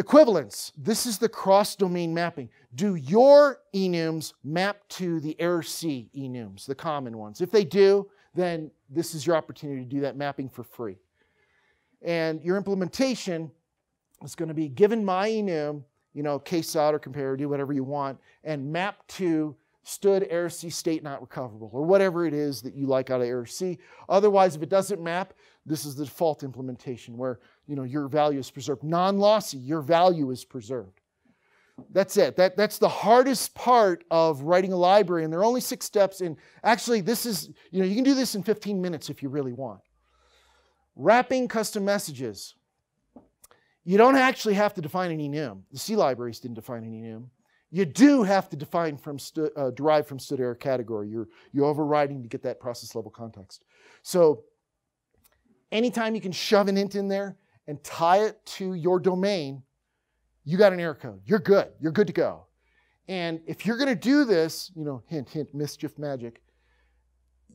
Equivalence, this is the cross-domain mapping. Do your enums map to the error C enums, the common ones? If they do, then this is your opportunity to do that mapping for free. And your implementation is going to be given my enum, you know, case out or compare, do whatever you want, and map to std error C state not recoverable, or whatever it is that you like out of error C. Otherwise, if it doesn't map, this is the default implementation where, you know, your value is preserved. Non-lossy, your value is preserved. That's it. That, that's the hardest part of writing a library, and there are only six steps. And actually, this is, you know, you can do this in fifteen minutes if you really want. Wrapping custom messages. You don't actually have to define an enum. The C libraries didn't define an enum. You do have to define from stu, uh, derive from std error category. You're, you're overriding to get that process level context. So anytime you can shove an int in there and tie it to your domain, you got an error code. You're good. You're good to go. And if you're going to do this, you know, hint, hint, mischief, magic,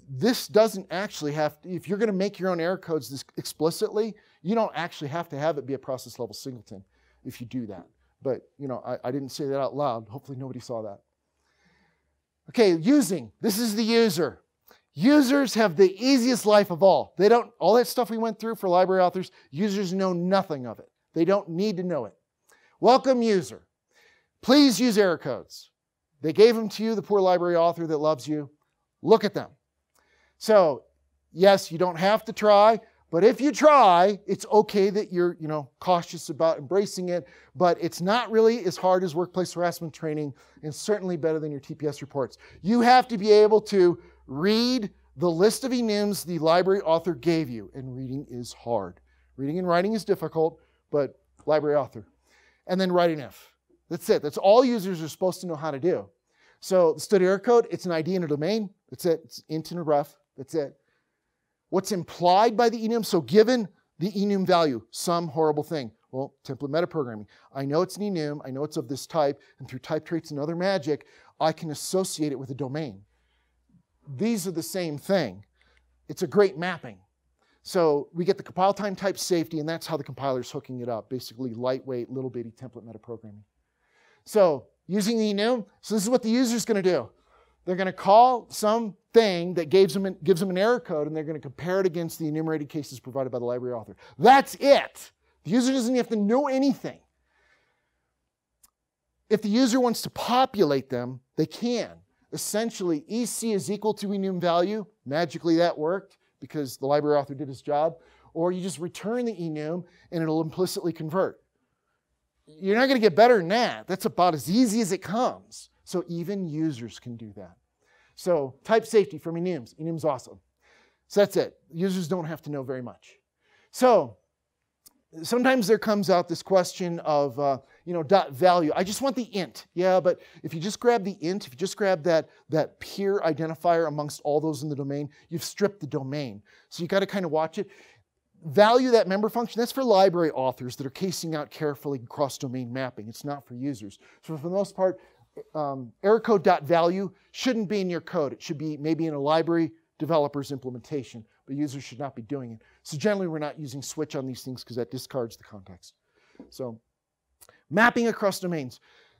this doesn't actually have to, if you're going to make your own error codes this explicitly, you don't actually have to have it be a process level singleton if you do that. But, you know, I, I didn't say that out loud. Hopefully nobody saw that. Okay, using. This is the user. Users have the easiest life of all. They don't, all that stuff we went through for library authors, users know nothing of it. They don't need to know it. Welcome user. Please use error codes. They gave them to you, the poor library author that loves you. Look at them. So yes, you don't have to try, but if you try, it's okay that you're, you know, cautious about embracing it, but it's not really as hard as workplace harassment training, and certainly better than your T P S reports. You have to be able to read the list of enums the library author gave you, and reading is hard. Reading and writing is difficult, but library author. And then write an if. That's it. That's all users are supposed to know how to do. So the std error code, it's an I D and a domain. That's it. It's int and a ref. That's it. What's implied by the enum? So given the enum value, some horrible thing. Well, template metaprogramming. I know it's an enum. I know it's of this type. And through type traits and other magic, I can associate it with a domain. These are the same thing. It's a great mapping. So we get the compile time type safety, and that's how the compiler's hooking it up. Basically lightweight, little bitty template metaprogramming. So using the enum, so this is what the user's going to do. They're going to call some thing that gives them, an, gives them an error code, and they're going to compare it against the enumerated cases provided by the library author. That's it. The user doesn't have to know anything. If the user wants to populate them, they can. Essentially, E C is equal to enum value. Magically, that worked because the library author did his job. Or you just return the enum, and it'll implicitly convert. You're not going to get better than that. That's about as easy as it comes. So even users can do that. So type safety from enums. Enum's awesome. So that's it. Users don't have to know very much. So sometimes there comes out this question of uh, you know, dot value. I just want the int. Yeah, but if you just grab the int, if you just grab that, that peer identifier amongst all those in the domain, you've stripped the domain. So you've got to kind of watch it. Value, that member function, that's for library authors that are casing out carefully cross-domain mapping. It's not for users. So for the most part, Um, error code.value shouldn't be in your code. It should be maybe in a library developer's implementation, but users should not be doing it. So generally, we're not using switch on these things because that discards the context. So mapping across domains.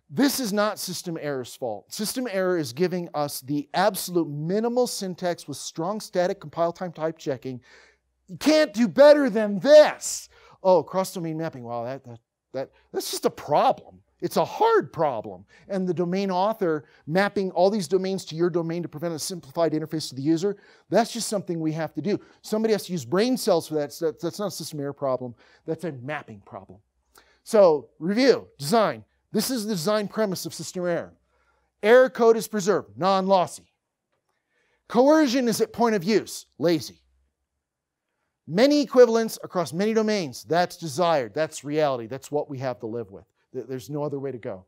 This is not system error's fault. System error is giving us the absolute minimal syntax with strong static compile time type checking. You can't do better than this. Oh, cross-domain mapping. Wow, that, that, that, that's just a problem. It's a hard problem, and the domain author mapping all these domains to your domain to prevent a simplified interface to the user, that's just something we have to do. Somebody has to use brain cells for that. So that's not a system error problem. That's a mapping problem. So review, design. This is the design premise of system error. Error code is preserved, non-lossy. Coercion is at point of use, lazy. Many equivalents across many domains, that's desired, that's reality, that's what we have to live with. There's no other way to go.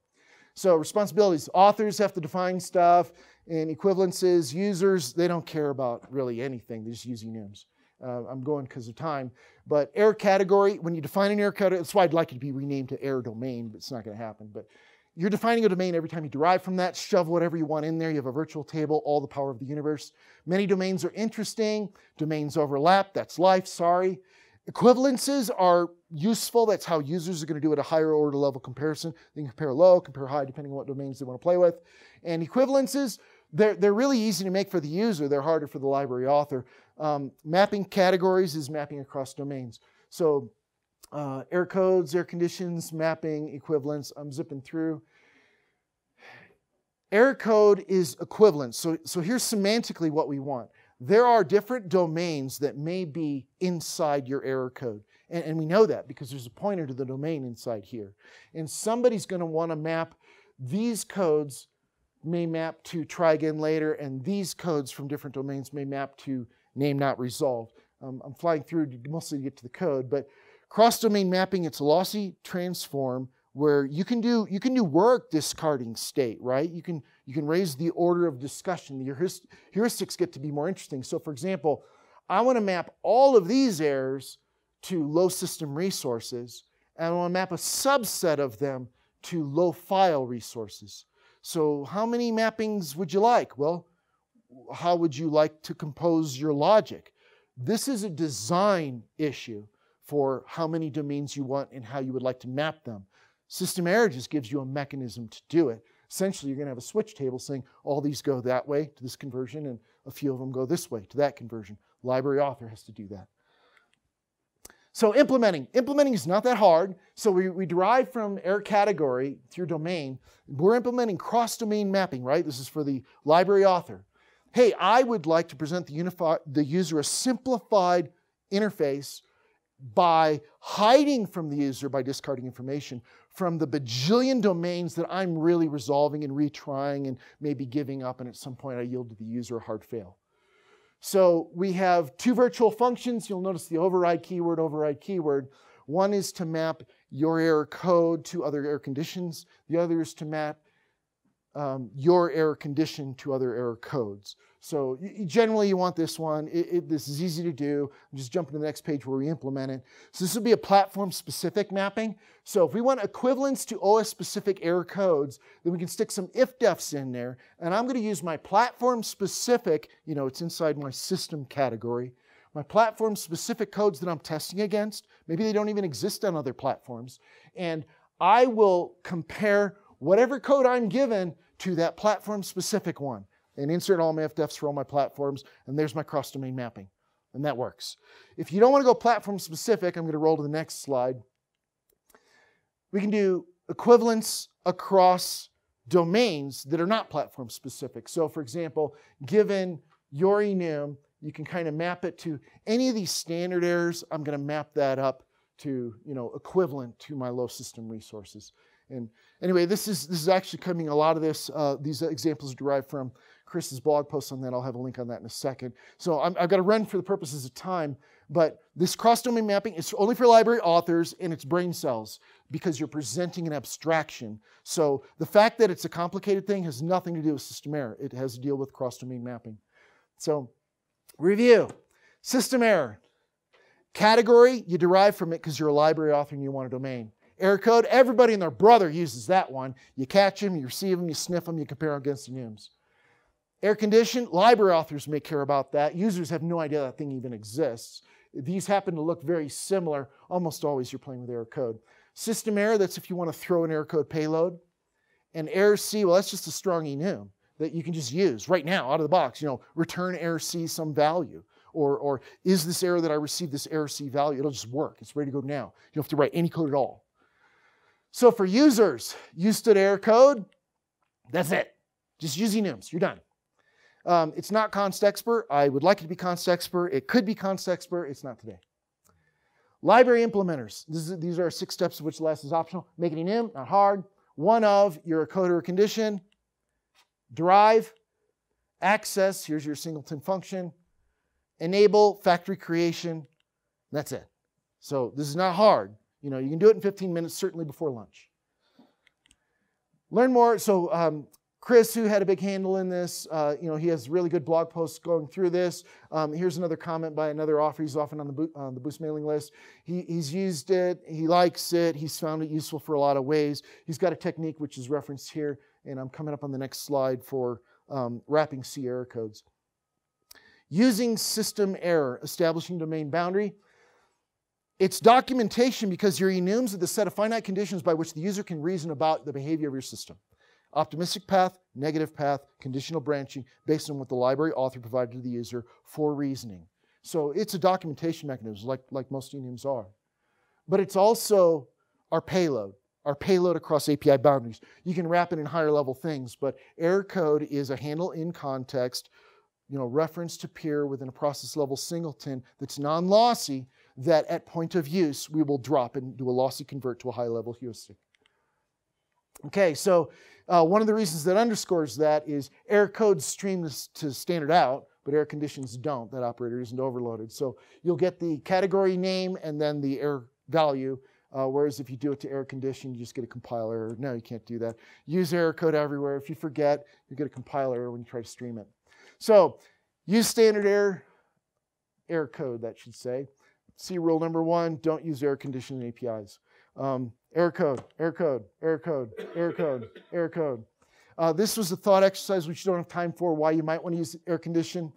So responsibilities, authors have to define stuff, and equivalences, users, they don't care about really anything. They just use enums. Uh, I'm going because of time. But error category, when you define an error category, that's why I'd like it to be renamed to error domain, but it's not going to happen. But you're defining a domain every time you derive from that. Shove whatever you want in there. You have a virtual table, all the power of the universe. Many domains are interesting. Domains overlap. That's life. Sorry. Equivalences are useful. That's how users are going to do it, a higher order level comparison. They can compare low, compare high, depending on what domains they want to play with. And equivalences, they're, they're really easy to make for the user. They're harder for the library author. Um, mapping categories is mapping across domains. So uh, error codes, error conditions, mapping, equivalence. I'm zipping through. Error code is equivalence. So, so here's semantically what we want. There are different domains that may be inside your error code. And, and we know that because there's a pointer to the domain inside here. And somebody's going to want to map these codes may map to try again later, and these codes from different domains may map to name not resolved. Um, I'm flying through mostly to get to the code, but cross-domain mapping, it's a lossy transform where you can do you can do work discarding state, right? You can you can raise the order of discussion. Your heuristics get to be more interesting. So for example, I want to map all of these errors to low system resources, and I want to map a subset of them to low file resources. So how many mappings would you like? Well, how would you like to compose your logic? This is a design issue for how many domains you want and how you would like to map them. System error just gives you a mechanism to do it. Essentially, you're going to have a switch table saying all these go that way to this conversion, and a few of them go this way to that conversion. Library author has to do that. So implementing. Implementing is not that hard. So we, we derive from error category through domain. We're implementing cross-domain mapping, right? This is for the library author. Hey, I would like to present the, unify, the user a simplified interface by hiding from the user, by discarding information from the bajillion domains that I'm really resolving and retrying and maybe giving up, and at some point I yield to the user a hard fail. So we have two virtual functions. You'll notice the override keyword, override keyword. One is to map your error code to other error conditions. The other is to map um, your error condition to other error codes. So you, generally you want this one. It, it, this is easy to do. I'm just jumping to the next page where we implement it. So this would be a platform-specific mapping. So if we want equivalence to O S-specific error codes, then we can stick some if-defs in there. And I'm going to use my platform-specific, you know, it's inside my system category, my platform-specific codes that I'm testing against. Maybe they don't even exist on other platforms. And I will compare whatever code I'm given to that platform-specific one, and insert all my ifdefs for all my platforms, and there's my cross-domain mapping, and that works. If you don't want to go platform-specific, I'm going to roll to the next slide. We can do equivalence across domains that are not platform-specific. So for example, given your enum, you can kind of map it to any of these standard errors. I'm going to map that up to, you know, equivalent to my low system resources. And anyway, this is, this is actually coming, a lot of this, uh, these examples are derived from Chris's blog post on that. I'll have a link on that in a second. So I'm, I've got to run for the purposes of time, but this cross-domain mapping is only for library authors and it's brain cells because you're presenting an abstraction. So the fact that it's a complicated thing has nothing to do with system error. It has to deal with cross-domain mapping. So review, system error. Category, you derive from it because you're a library author and you want a domain. Error code, everybody and their brother uses that one. You catch them, you receive them, you sniff them, you compare them against enums. Error condition, library authors may care about that. Users have no idea that thing even exists. These happen to look very similar. Almost always you're playing with error code. System error, that's if you want to throw an error code payload. And error C, well, that's just a strong enum that you can just use right now out of the box. You know, return error C some value. Or, or is this error that I received this error C value? It'll just work. It's ready to go now. You don't have to write any code at all. So for users, use std error code, that's it. Just use enums, you're done. Um, it's not const expert. I would like it to be const expert. It could be const expert, it's not today. Library implementers, this is, these are six steps of which the last is optional. Make it enum, not hard. One of, you're a code or a condition. Derive, access, here's your singleton function. Enable, factory creation, that's it. So this is not hard. You know, you can do it in fifteen minutes, certainly before lunch. Learn more. So um, Chris, who had a big handle in this, uh, you know, he has really good blog posts going through this. Um, here's another comment by another author. He's often on the, Bo on the Boost mailing list. He, he's used it. He likes it. He's found it useful for a lot of ways. He's got a technique which is referenced here, and I'm coming up on the next slide for um, wrapping C error codes. Using system error, establishing domain boundary. It's documentation because your enums are the set of finite conditions by which the user can reason about the behavior of your system. Optimistic path, negative path, conditional branching based on what the library author provided to the user for reasoning. So it's a documentation mechanism like, like most enums are. But it's also our payload, our payload across A P I boundaries. You can wrap it in higher level things, but error code is a handle in context, you know, reference to peer within a process level singleton that's non-lossy, that at point of use, we will drop and do a lossy convert to a high level heuristic. Okay, so uh, one of the reasons that underscores that is error codes stream to standard out, but error conditions don't. That operator isn't overloaded. So you'll get the category name and then the error value, uh, whereas if you do it to error condition, you just get a compile error. No, you can't do that. Use error code everywhere. If you forget, you get a compile error when you try to stream it. So use standard error, error code, that should say. See rule number one, don't use error condition in A P Is. Um, error code, error code, error code, error code, error code. Uh, this was a thought exercise which you don't have time for, why you might want to use error condition.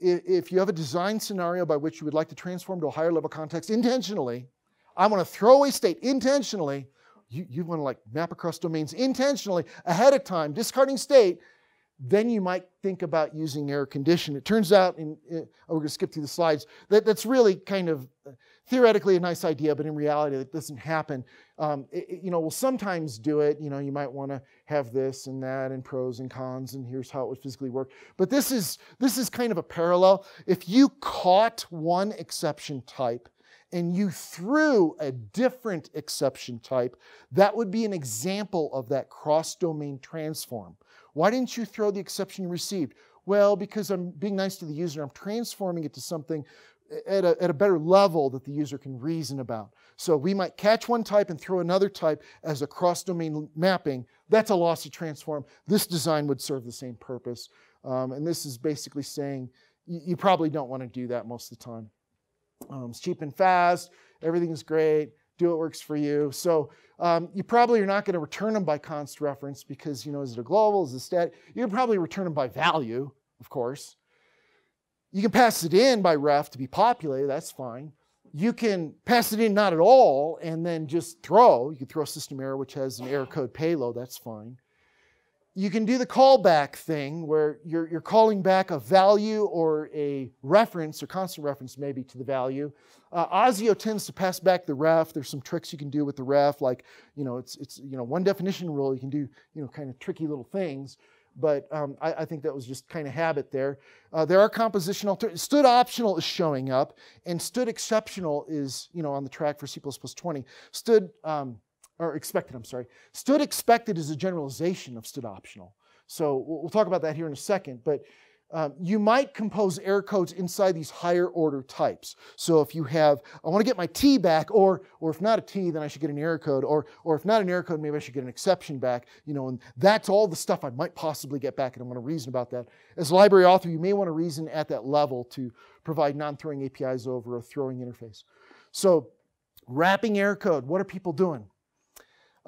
If you have a design scenario by which you would like to transform to a higher level context intentionally, I want to throw away state intentionally, you, you want to like map across domains intentionally, ahead of time, discarding state, then you might think about using error condition. It turns out, in, in, oh, we're going to skip through the slides, that, that's really kind of theoretically a nice idea, but in reality it doesn't happen. Um, it, you know, we'll sometimes do it. You know, you might want to have this and that and pros and cons and here's how it would physically work. But this is, this is kind of a parallel. If you caught one exception type and you threw a different exception type, that would be an example of that cross-domain transform. Why didn't you throw the exception you received? Well, because I'm being nice to the user, I'm transforming it to something at a, at a better level that the user can reason about. So we might catch one type and throw another type as a cross-domain mapping. That's a loss of transform. This design would serve the same purpose. Um, and this is basically saying you, you probably don't want to do that most of the time. Um, it's cheap and fast, everything's great, do what works for you. So um, you probably are not going to return them by const reference because, you know, is it a global, is it static? You'll probably return them by value, of course. You can pass it in by ref to be populated, that's fine. You can pass it in not at all and then just throw. You can throw system error, which has an error code payload, that's fine. You can do the callback thing where you're, you're calling back a value or a reference or constant reference maybe to the value. Uh, ASIO tends to pass back the ref. There's some tricks you can do with the ref, like, you know, it's, it's you know, one definition rule. You can do, you know, kind of tricky little things. But um, I, I think that was just kind of habit there. Uh, there are composition alternatives. Std optional is showing up, and std exceptional is, you know, on the track for C plus plus twenty. Std um, or expected, I'm sorry. std expected is a generalization of std optional. So we'll talk about that here in a second, but um, you might compose error codes inside these higher order types. So if you have, I want to get my T back, or, or if not a T, then I should get an error code, or, or if not an error code, maybe I should get an exception back, you know, and that's all the stuff I might possibly get back, and I'm going to reason about that. As a library author, you may want to reason at that level to provide non-throwing A P Is over a throwing interface. So wrapping error code, what are people doing?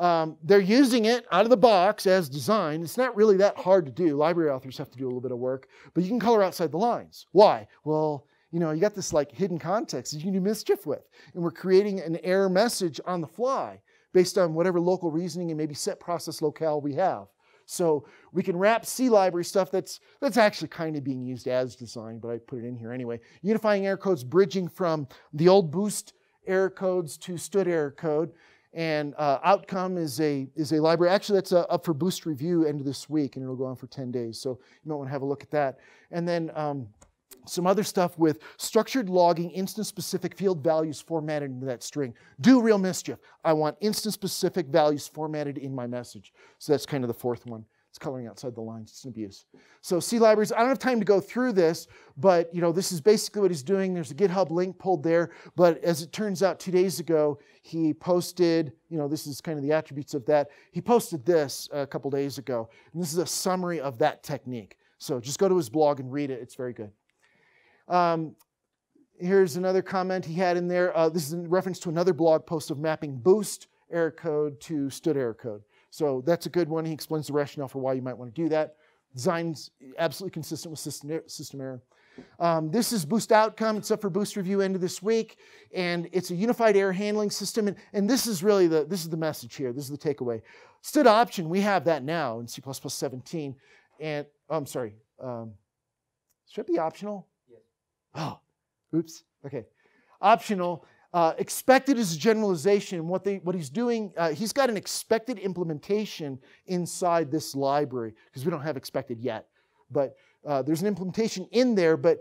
Um, they're using it out of the box as designed. It's not really that hard to do. Library authors have to do a little bit of work, but you can color outside the lines. Why? Well, you know, you got this like hidden context that you can do mischief with, and we're creating an error message on the fly based on whatever local reasoning and maybe set process locale we have. So we can wrap C library stuff that's, that's actually kind of being used as designed, but I put it in here anyway. Unifying error codes, bridging from the old Boost error codes to std error code. And uh, Outcome is a, is a library. Actually, that's uh, up for Boost review end of this week, and it'll go on for ten days. So you might want to have a look at that. And then um, some other stuff with structured logging, instance-specific field values formatted into that string. Do real mischief. I want instance-specific values formatted in my message. So that's kind of the fourth one. It's coloring outside the lines. It's an abuse. So C libraries, I don't have time to go through this, but you know, this is basically what he's doing. There's a GitHub link pulled there, but as it turns out, two days ago, he posted, you know, this is kind of the attributes of that. He posted this a couple days ago, and this is a summary of that technique. So just go to his blog and read it. It's very good. Um, here's another comment he had in there. Uh, this is in reference to another blog post of mapping Boost error code to std error code. So that's a good one. He explains the rationale for why you might want to do that. Design's absolutely consistent with system, system error. Um, this is Boost Outcome. It's up for Boost review end of this week, and it's a unified error handling system. And, and this is really the this is the message here. This is the takeaway. Std option, we have that now in C plus plus seventeen. And oh, I'm sorry. Um, should it be optional? Yeah. Oh, oops. Okay, optional. Uh, expected is a generalization. What, they, what he's doing, uh, he's got an expected implementation inside this library because we don't have expected yet. But uh, there's an implementation in there, but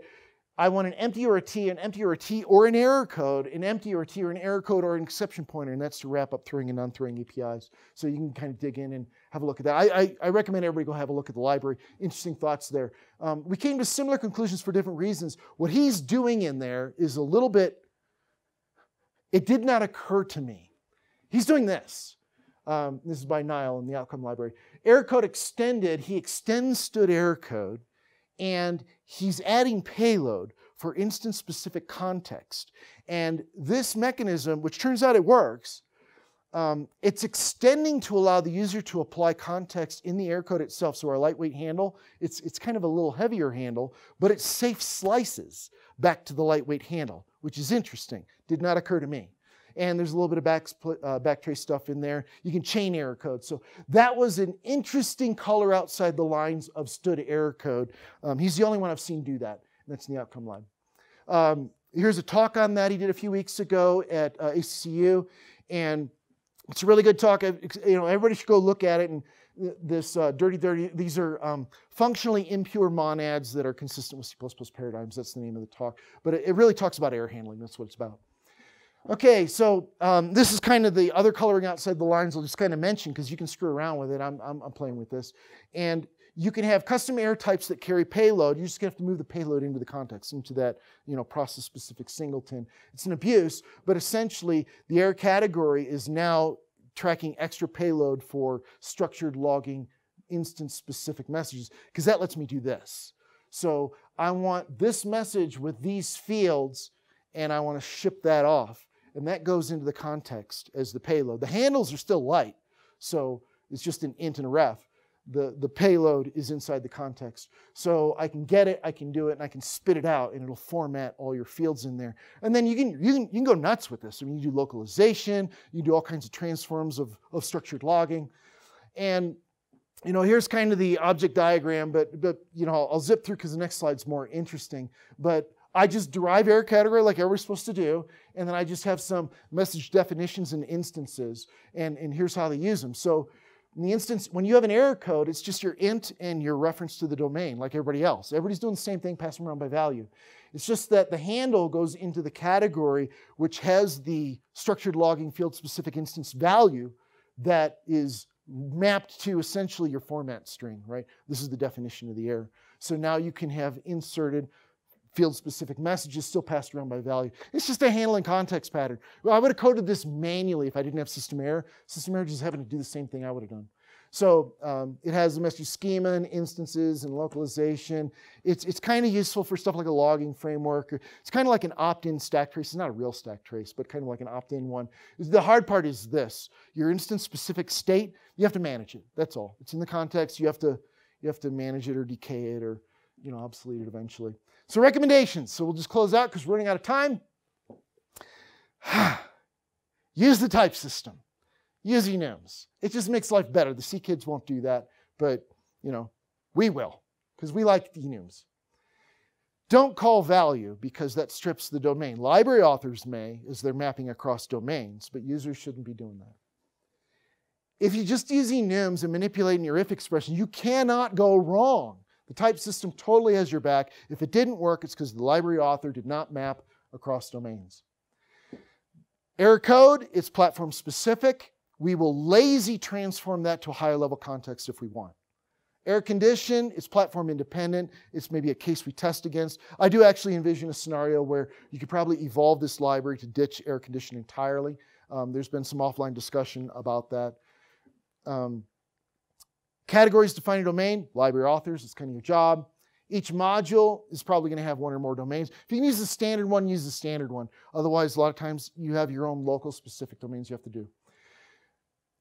I want an empty or a T, an empty or a T, or an error code, an empty or a T, or an error code, or an exception pointer, and that's to wrap up throwing and non-throwing A P Is. So you can kind of dig in and have a look at that. I, I, I recommend everybody go have a look at the library. Interesting thoughts there. Um, we came to similar conclusions for different reasons. What he's doing in there is a little bit... It did not occur to me. He's doing this. Um, this is by Niall in the Outcome library. Error code extended, he extends std error code, and he's adding payload for instance-specific context. And this mechanism, which turns out it works, um, it's extending to allow the user to apply context in the error code itself. So our lightweight handle, it's, it's kind of a little heavier handle, but it's safe slices back to the lightweight handle, which is interesting. Did not occur to me. And there's a little bit of back, uh, backtrace stuff in there. You can chain error code. So that was an interesting color outside the lines of std error code. Um, he's the only one I've seen do that. And that's in the Outcome line. Um, Here's a talk on that he did a few weeks ago at uh, A C C U, and it's a really good talk. I, you know, everybody should go look at it. And this uh, dirty, dirty. These are um, functionally impure monads that are consistent with C plus plus paradigms. That's the name of the talk. But it, it really talks about error handling. That's what it's about. Okay, so um, this is kind of the other coloring outside the lines. I'll just kind of mention because you can screw around with it. I'm, I'm I'm playing with this, and you can have custom error types that carry payload. You're just gonna have to move the payload into the context, into that you know process-specific singleton. It's an abuse, but essentially the error category is now tracking extra payload for structured logging instance-specific messages, because that lets me do this. So I want this message with these fields, and I want to ship that off. And that goes into the context as the payload. The handles are still light, so it's just an int and a ref. The, the payload is inside the context. So I can get it, I can do it, and I can spit it out, and it'll format all your fields in there. And then you can, you can, you can go nuts with this. I mean, you do localization, you do all kinds of transforms of, of structured logging. And you know, here's kind of the object diagram, but, but you know, I'll, I'll zip through because the next slide's more interesting. But I just derive error category like everybody's supposed to do, and then I just have some message definitions and instances, and, and here's how they use them. So in the instance, when you have an error code, it's just your int and your reference to the domain, like everybody else. Everybody's doing the same thing, passing around by value. It's just that the handle goes into the category, which has the structured logging field-specific instance value that is mapped to essentially your format string, right? This is the definition of the error. So now you can have inserted field-specific messages still passed around by value. It's just a handle and context pattern. Well, I would have coded this manually if I didn't have system error. System error just having to do the same thing I would have done. So um, it has the message schema and instances and localization. It's, it's kind of useful for stuff like a logging framework. It's kind of like an opt-in stack trace. It's not a real stack trace, but kind of like an opt-in one. The hard part is this. Your instance-specific state, you have to manage it. That's all. It's in the context. You have to, you have to manage it or decay it or you know, obsolete it eventually. So recommendations. So we'll just close out because we're running out of time. Use the type system. Use enums. It just makes life better. The C kids won't do that, but you know, we will because we like enums. Don't call value because that strips the domain. Library authors may as they're mapping across domains, but users shouldn't be doing that. If you just use enums and manipulating your if expression, you cannot go wrong. The type system totally has your back. If it didn't work, it's because the library author did not map across domains. Error code, it's platform specific. We will lazy transform that to a higher level context if we want. Error condition, it's platform independent. It's maybe a case we test against. I do actually envision a scenario where you could probably evolve this library to ditch error condition entirely. Um, there's been some offline discussion about that. Um, Categories define a domain, library authors, it's kind of your job. Each module is probably going to have one or more domains. If you can use the standard one, use the standard one. Otherwise, a lot of times you have your own local specific domains you have to do.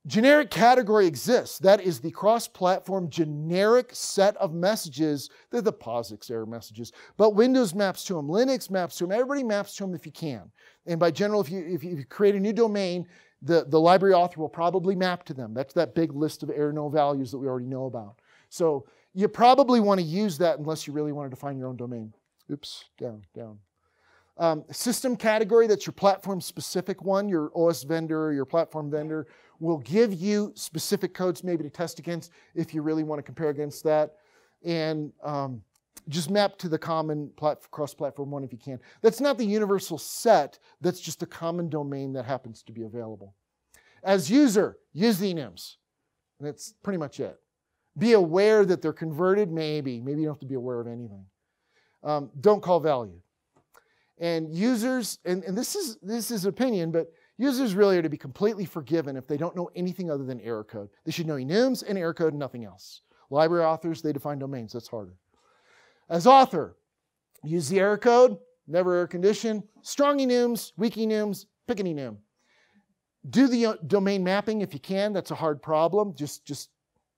Generic category exists. That is the cross-platform generic set of messages. They're the POSIX error messages. But Windows maps to them, Linux maps to them, everybody maps to them if you can. And by general, if you, if you create a new domain, The, the library author will probably map to them. That's that big list of errno values that we already know about. So you probably want to use that unless you really want to define your own domain. Oops, down, down. Um, system category, that's your platform-specific one. Your O S vendor or your platform vendor will give you specific codes maybe to test against if you really want to compare against that. And um, just map to the common cross-platform one if you can. That's not the universal set. That's just a common domain that happens to be available. As user, use the enums. That's pretty much it. Be aware that they're converted, maybe. Maybe you don't have to be aware of anything. Um, don't call value. And users, and, and this is this is opinion, but users really are to be completely forgiven if they don't know anything other than error code. They should know enums and error code and nothing else. Library authors, they define domains. That's harder. As author, use the error code, never error condition, strong enums, weak enums, pick an enum. Do the domain mapping if you can. That's a hard problem. Just, just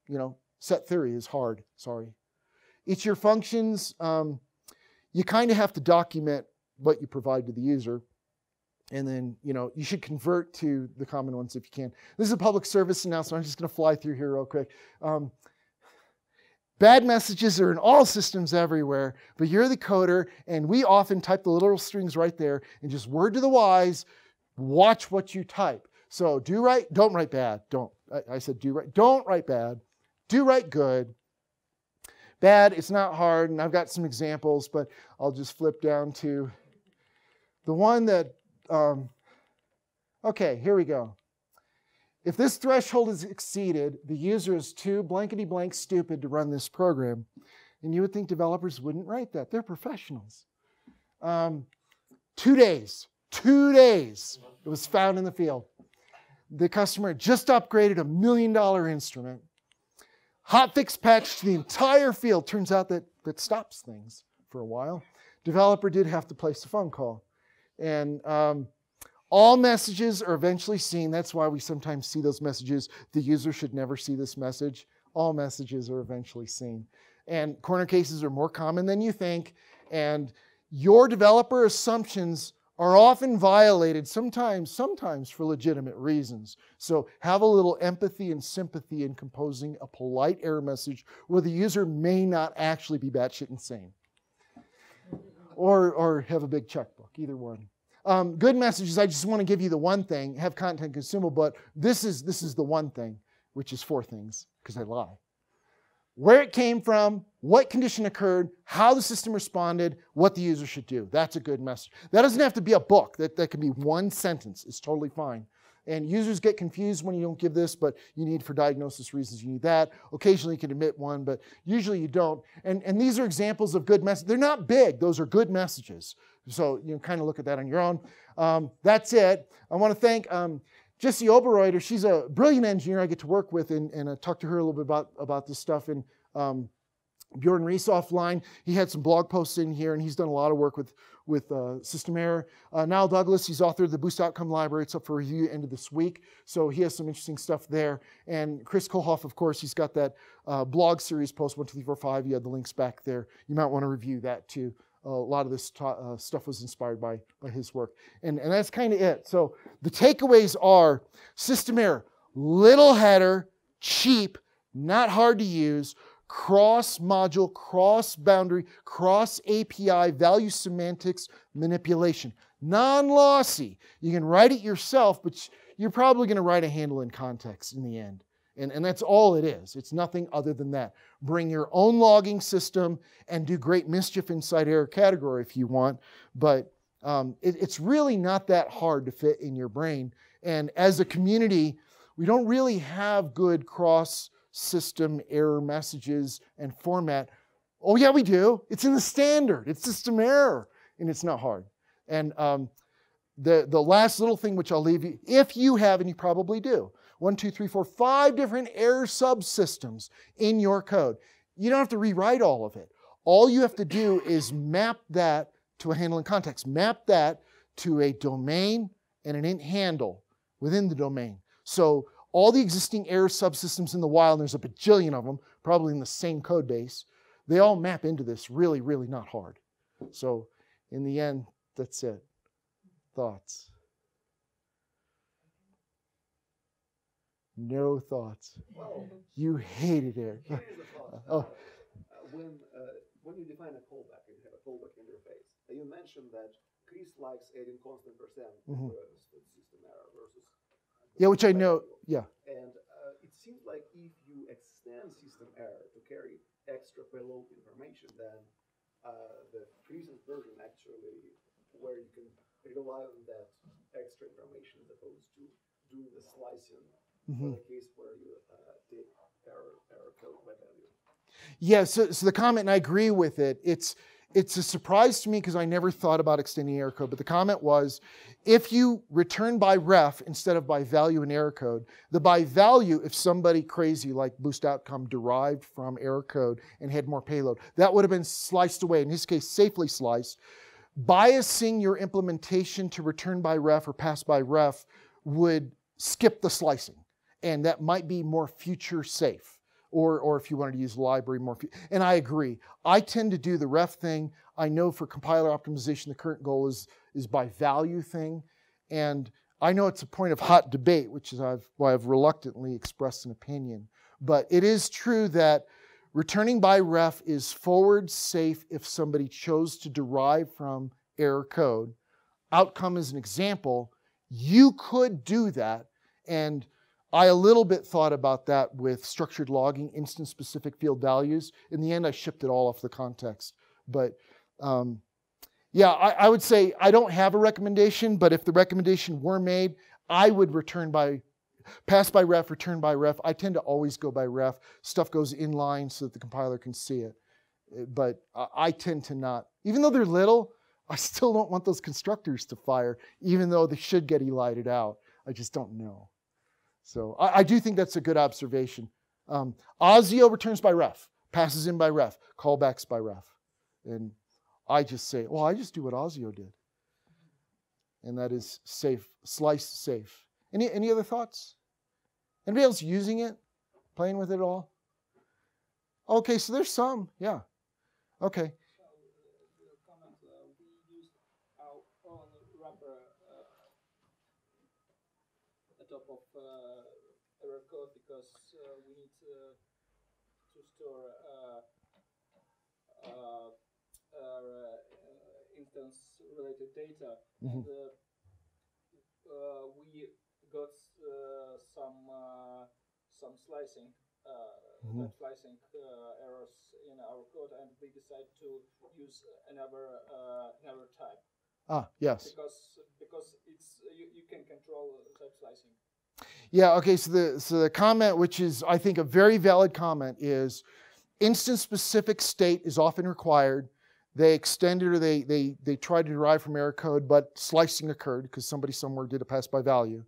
you know, set theory is hard. Sorry. It's your functions. Um, you kind of have to document what you provide to the user. And then, you know, you should convert to the common ones if you can. This is a public service announcement. I'm just going to fly through here real quick. Um, Bad messages are in all systems everywhere, but you're the coder, and we often type the literal strings right there, and just word to the wise, watch what you type. So do right, don't write bad, don't. I, I said do right, don't write bad, do write good. Bad, it's not hard, and I've got some examples, but I'll just flip down to the one that, um, okay, here we go. If this threshold is exceeded, the user is too blankety blank stupid to run this program. And you would think developers wouldn't write that. They're professionals. Um, two days, two days, it was found in the field. The customer had just upgraded a million dollar instrument. Hotfix patched the entire field. Turns out that that stops things for a while. Developer did have to place a phone call. And um, all messages are eventually seen. That's why we sometimes see those messages. The user should never see this message. All messages are eventually seen. And corner cases are more common than you think. And your developer assumptions are often violated, sometimes, sometimes for legitimate reasons. So have a little empathy and sympathy in composing a polite error message where the user may not actually be batshit insane. Or, or have a big checkbook, either one. Um, good messages, I just want to give you the one thing, have content consumable, but this is, this is the one thing, which is four things, because I lie. Where it came from, what condition occurred, how the system responded, what the user should do. That's a good message. That doesn't have to be a book. That, that can be one sentence. It's totally fine. And users get confused when you don't give this, but you need for diagnosis reasons, you need that. Occasionally you can omit one, but usually you don't. And, and these are examples of good messages. They're not big. Those are good messages. So you know, kind of look at that on your own. Um, that's it. I want to thank um, Jessie Oberreuter. She's a brilliant engineer I get to work with, and, and I talked to her a little bit about, about this stuff. And um, Bjorn Reese offline. He had some blog posts in here, and he's done a lot of work with, with uh, System Error. Uh, Niall Douglas, he's authored the Boost Outcome Library. It's up for review end of this week. So he has some interesting stuff there. And Chris Kohlhoff, of course, he's got that uh, blog series, post one two three four five. You had the links back there. You might want to review that too. Uh, a lot of this uh, stuff was inspired by, by his work. And, and that's kind of it. So the takeaways are system error, little header, cheap, not hard to use, cross-module, cross-boundary, cross-A P I, value semantics, manipulation. Non-lossy. You can write it yourself, but you're probably going to write a handle in context in the end. And, and that's all it is. It's nothing other than that. Bring your own logging system and do great mischief inside error category if you want. But um, it, it's really not that hard to fit in your brain. And as a community, we don't really have good cross-system error messages and format. Oh, yeah, we do. It's in the standard. It's system error. And it's not hard. And um, the, the last little thing which I'll leave you, if you have, and you probably do, One, two, three, four, five different error subsystems in your code. You don't have to rewrite all of it. All you have to do is map that to a handle in context. Map that to a domain and an int handle within the domain. So all the existing error subsystems in the wild, and there's a bajillion of them, probably in the same code base, they all map into this. Really, really not hard. So in the end, that's it. Thoughts? No thoughts. Wow. You hated it. Here's a thought. Uh, oh. uh, when, uh, when you define a callback, you have a callback interface. Uh, you mentioned that Chris likes adding constant percent mm-hmm. for a system error versus. Uh, yeah, which I know. Yeah. And uh, it seems like if you extend system error to carry extra payload information, then uh, the recent version actually, where you can rely on that extra information as opposed to doing the slicing. Mm-hmm. Yeah, so, so the comment, and I agree with it, it's, it's a surprise to me because I never thought about extending error code, but the comment was, if you return by ref instead of by value in error code, the by value, if somebody crazy like boost outcome derived from error code and had more payload, that would have been sliced away, in his case safely sliced. Biasing your implementation to return by ref or pass by ref would skip the slicing. And that might be more future safe, or, or if you wanted to use library more. And I agree. I tend to do the ref thing. I know for compiler optimization, the current goal is, is by value thing. And I know it's a point of hot debate, which is I've, why I've reluctantly expressed an opinion. But it is true that Returning by ref is forward safe if somebody chose to derive from error code. Outcome is an example. You could do that, and I a little bit thought about that with structured logging, instance-specific field values. In the end, I shipped it all off the context. But um, yeah, I, I would say I don't have a recommendation, but if the recommendation were made, I would return by, pass by ref, return by ref. I tend to always go by ref. Stuff goes in line so that the compiler can see it. But I, I tend to not. Even though they're little, I still don't want those constructors to fire, even though they should get elided out. I just don't know. So I, I do think that's a good observation. Um, ASIO returns by ref, passes in by ref, callbacks by ref. And I just say, well, I just do what ASIO did. And that is safe, slice safe. Any, any other thoughts? Anybody else using it, playing with it at all? Okay, so there's some, yeah. Okay. Of uh, error code because uh, we need uh, to store uh, uh, uh, instance-related data. Mm-hmm. And uh, uh, we got uh, some uh, some slicing, uh, mm-hmm. slicing uh, errors in our code, and we decided to use another uh, another type. Ah, yes. Because, because it's, you, you can control type slicing. Yeah, okay, so the, so the comment, which is, I think, a very valid comment, is instance-specific state is often required. They extended or they, they, they tried to derive from error code, but slicing occurred because somebody somewhere did a pass by value.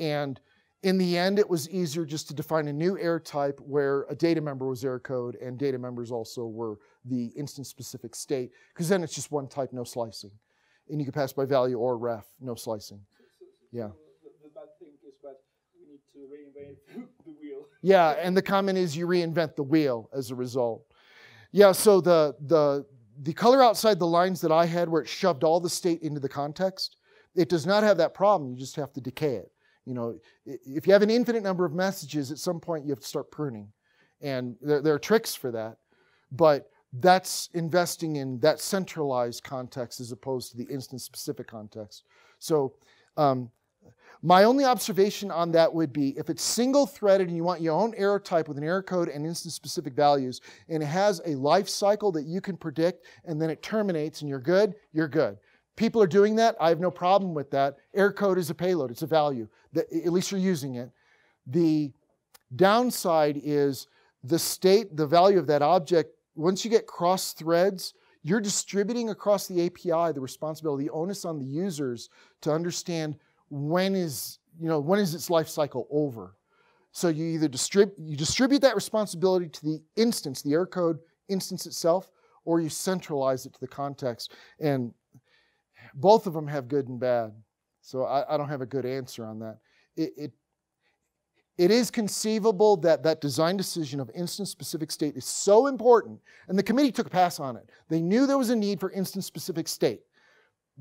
And in the end, it was easier just to define a new error type where a data member was error code and data members also were the instance-specific state, because then it's just one type, no slicing. And you can pass by value or ref, no slicing. So, so, so yeah. The, the bad thing is that we need to reinvent the wheel. Yeah, and the comment is you reinvent the wheel as a result. Yeah, so the, the, the color outside the lines that I had where it shoved all the state into the context, it does not have that problem. You just have to decay it. You know, if you have an infinite number of messages, at some point you have to start pruning. And there, there are tricks for that. But that's investing in that centralized context as opposed to the instance-specific context. So um, my only observation on that would be if it's single-threaded and you want your own error type with an error code and instance-specific values, and it has a life cycle that you can predict, and then it terminates and you're good, you're good. People are doing that. I have no problem with that. Error code is a payload. It's a value. The, at least you're using it. The downside is the state, the value of that object. Once you get cross threads, you're distributing across the A P I the responsibility, the onus on the users to understand when is, you know, when is its life cycle over. So you either distrib you distribute that responsibility to the instance, the error code instance itself, or you centralize it to the context. And both of them have good and bad. So I, I don't have a good answer on that. It, it It is conceivable that that design decision of instance-specific state is so important, and the committee took a pass on it. They knew there was a need for instance-specific state.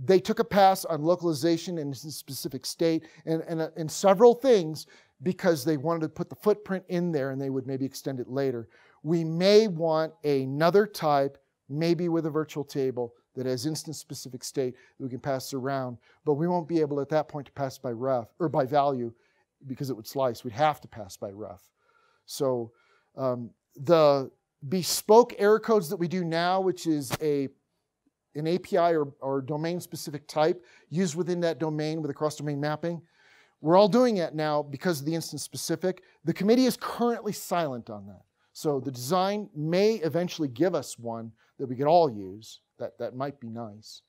They took a pass on localization and instance-specific state and, and, and several things because they wanted to put the footprint in there and they would maybe extend it later. We may want another type, maybe with a virtual table, that has instance-specific state that we can pass around, but we won't be able at that point to pass by ref or by value, because it would slice. We'd have to pass by ref. So um, the bespoke error codes that we do now, which is a, an A P I or, or domain-specific type used within that domain with a cross-domain mapping, we're all doing it now because of the instance-specific. The committee is currently silent on that. So the design may eventually give us one that we could all use. That, that might be nice.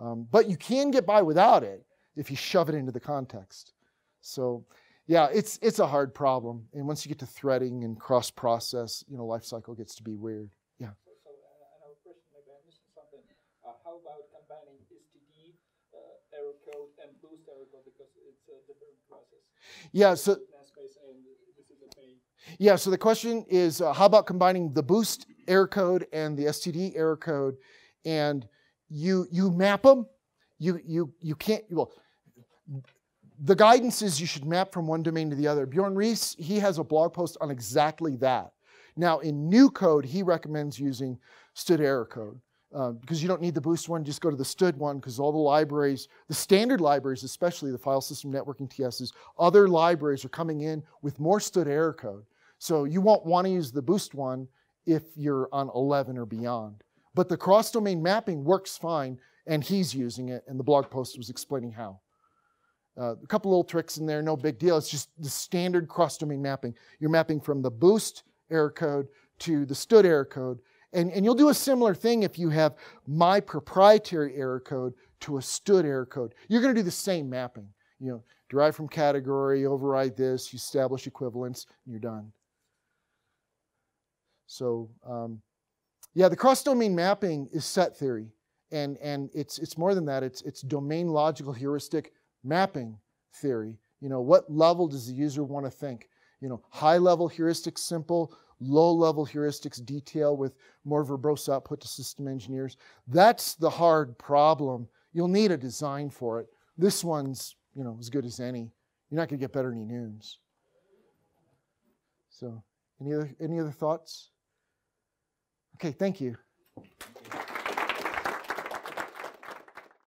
Um, but you can get by without it if you shove it into the context. So yeah, it's it's a hard problem, and once you get to threading and cross-process, you know, life cycle gets to be weird. Yeah. So, so uh, another question, maybe I missed something. Uh, how about combining S T D uh, error code and Boost error code because it's a different process? Yeah. So. Yeah. So the question is, uh, how about combining the Boost error code and the S T D error code, and you you map them? You you you can't well. The guidance is you should map from one domain to the other. Bjorn Reese, he has a blog post on exactly that. Now in new code, he recommends using std error code uh, because you don't need the Boost one, just go to the std one because all the libraries, the standard libraries, especially the file system networking T Ss, other libraries are coming in with more std error code. So you won't want to use the Boost one if you're on eleven or beyond. But the cross-domain mapping works fine, and he's using it, and the blog post was explaining how. Uh, a couple little tricks in there, no big deal. It's just the standard cross-domain mapping. You're mapping from the Boost error code to the std error code. And, and you'll do a similar thing if you have my proprietary error code to a std error code. You're going to do the same mapping. You know, derive from category, override this, you establish equivalence, and you're done. So, um, yeah, the cross-domain mapping is set theory. And, and it's, it's more than that. It's, it's domain logical heuristic mapping theory. You know, what level does the user want to think? You know, high-level heuristics simple, low-level heuristics detail with more verbose output to system engineers. That's the hard problem. You'll need a design for it. This one's, you know, as good as any. You're not going to get better than any nooms. So, any other, any other thoughts? Okay, thank you. Thank you.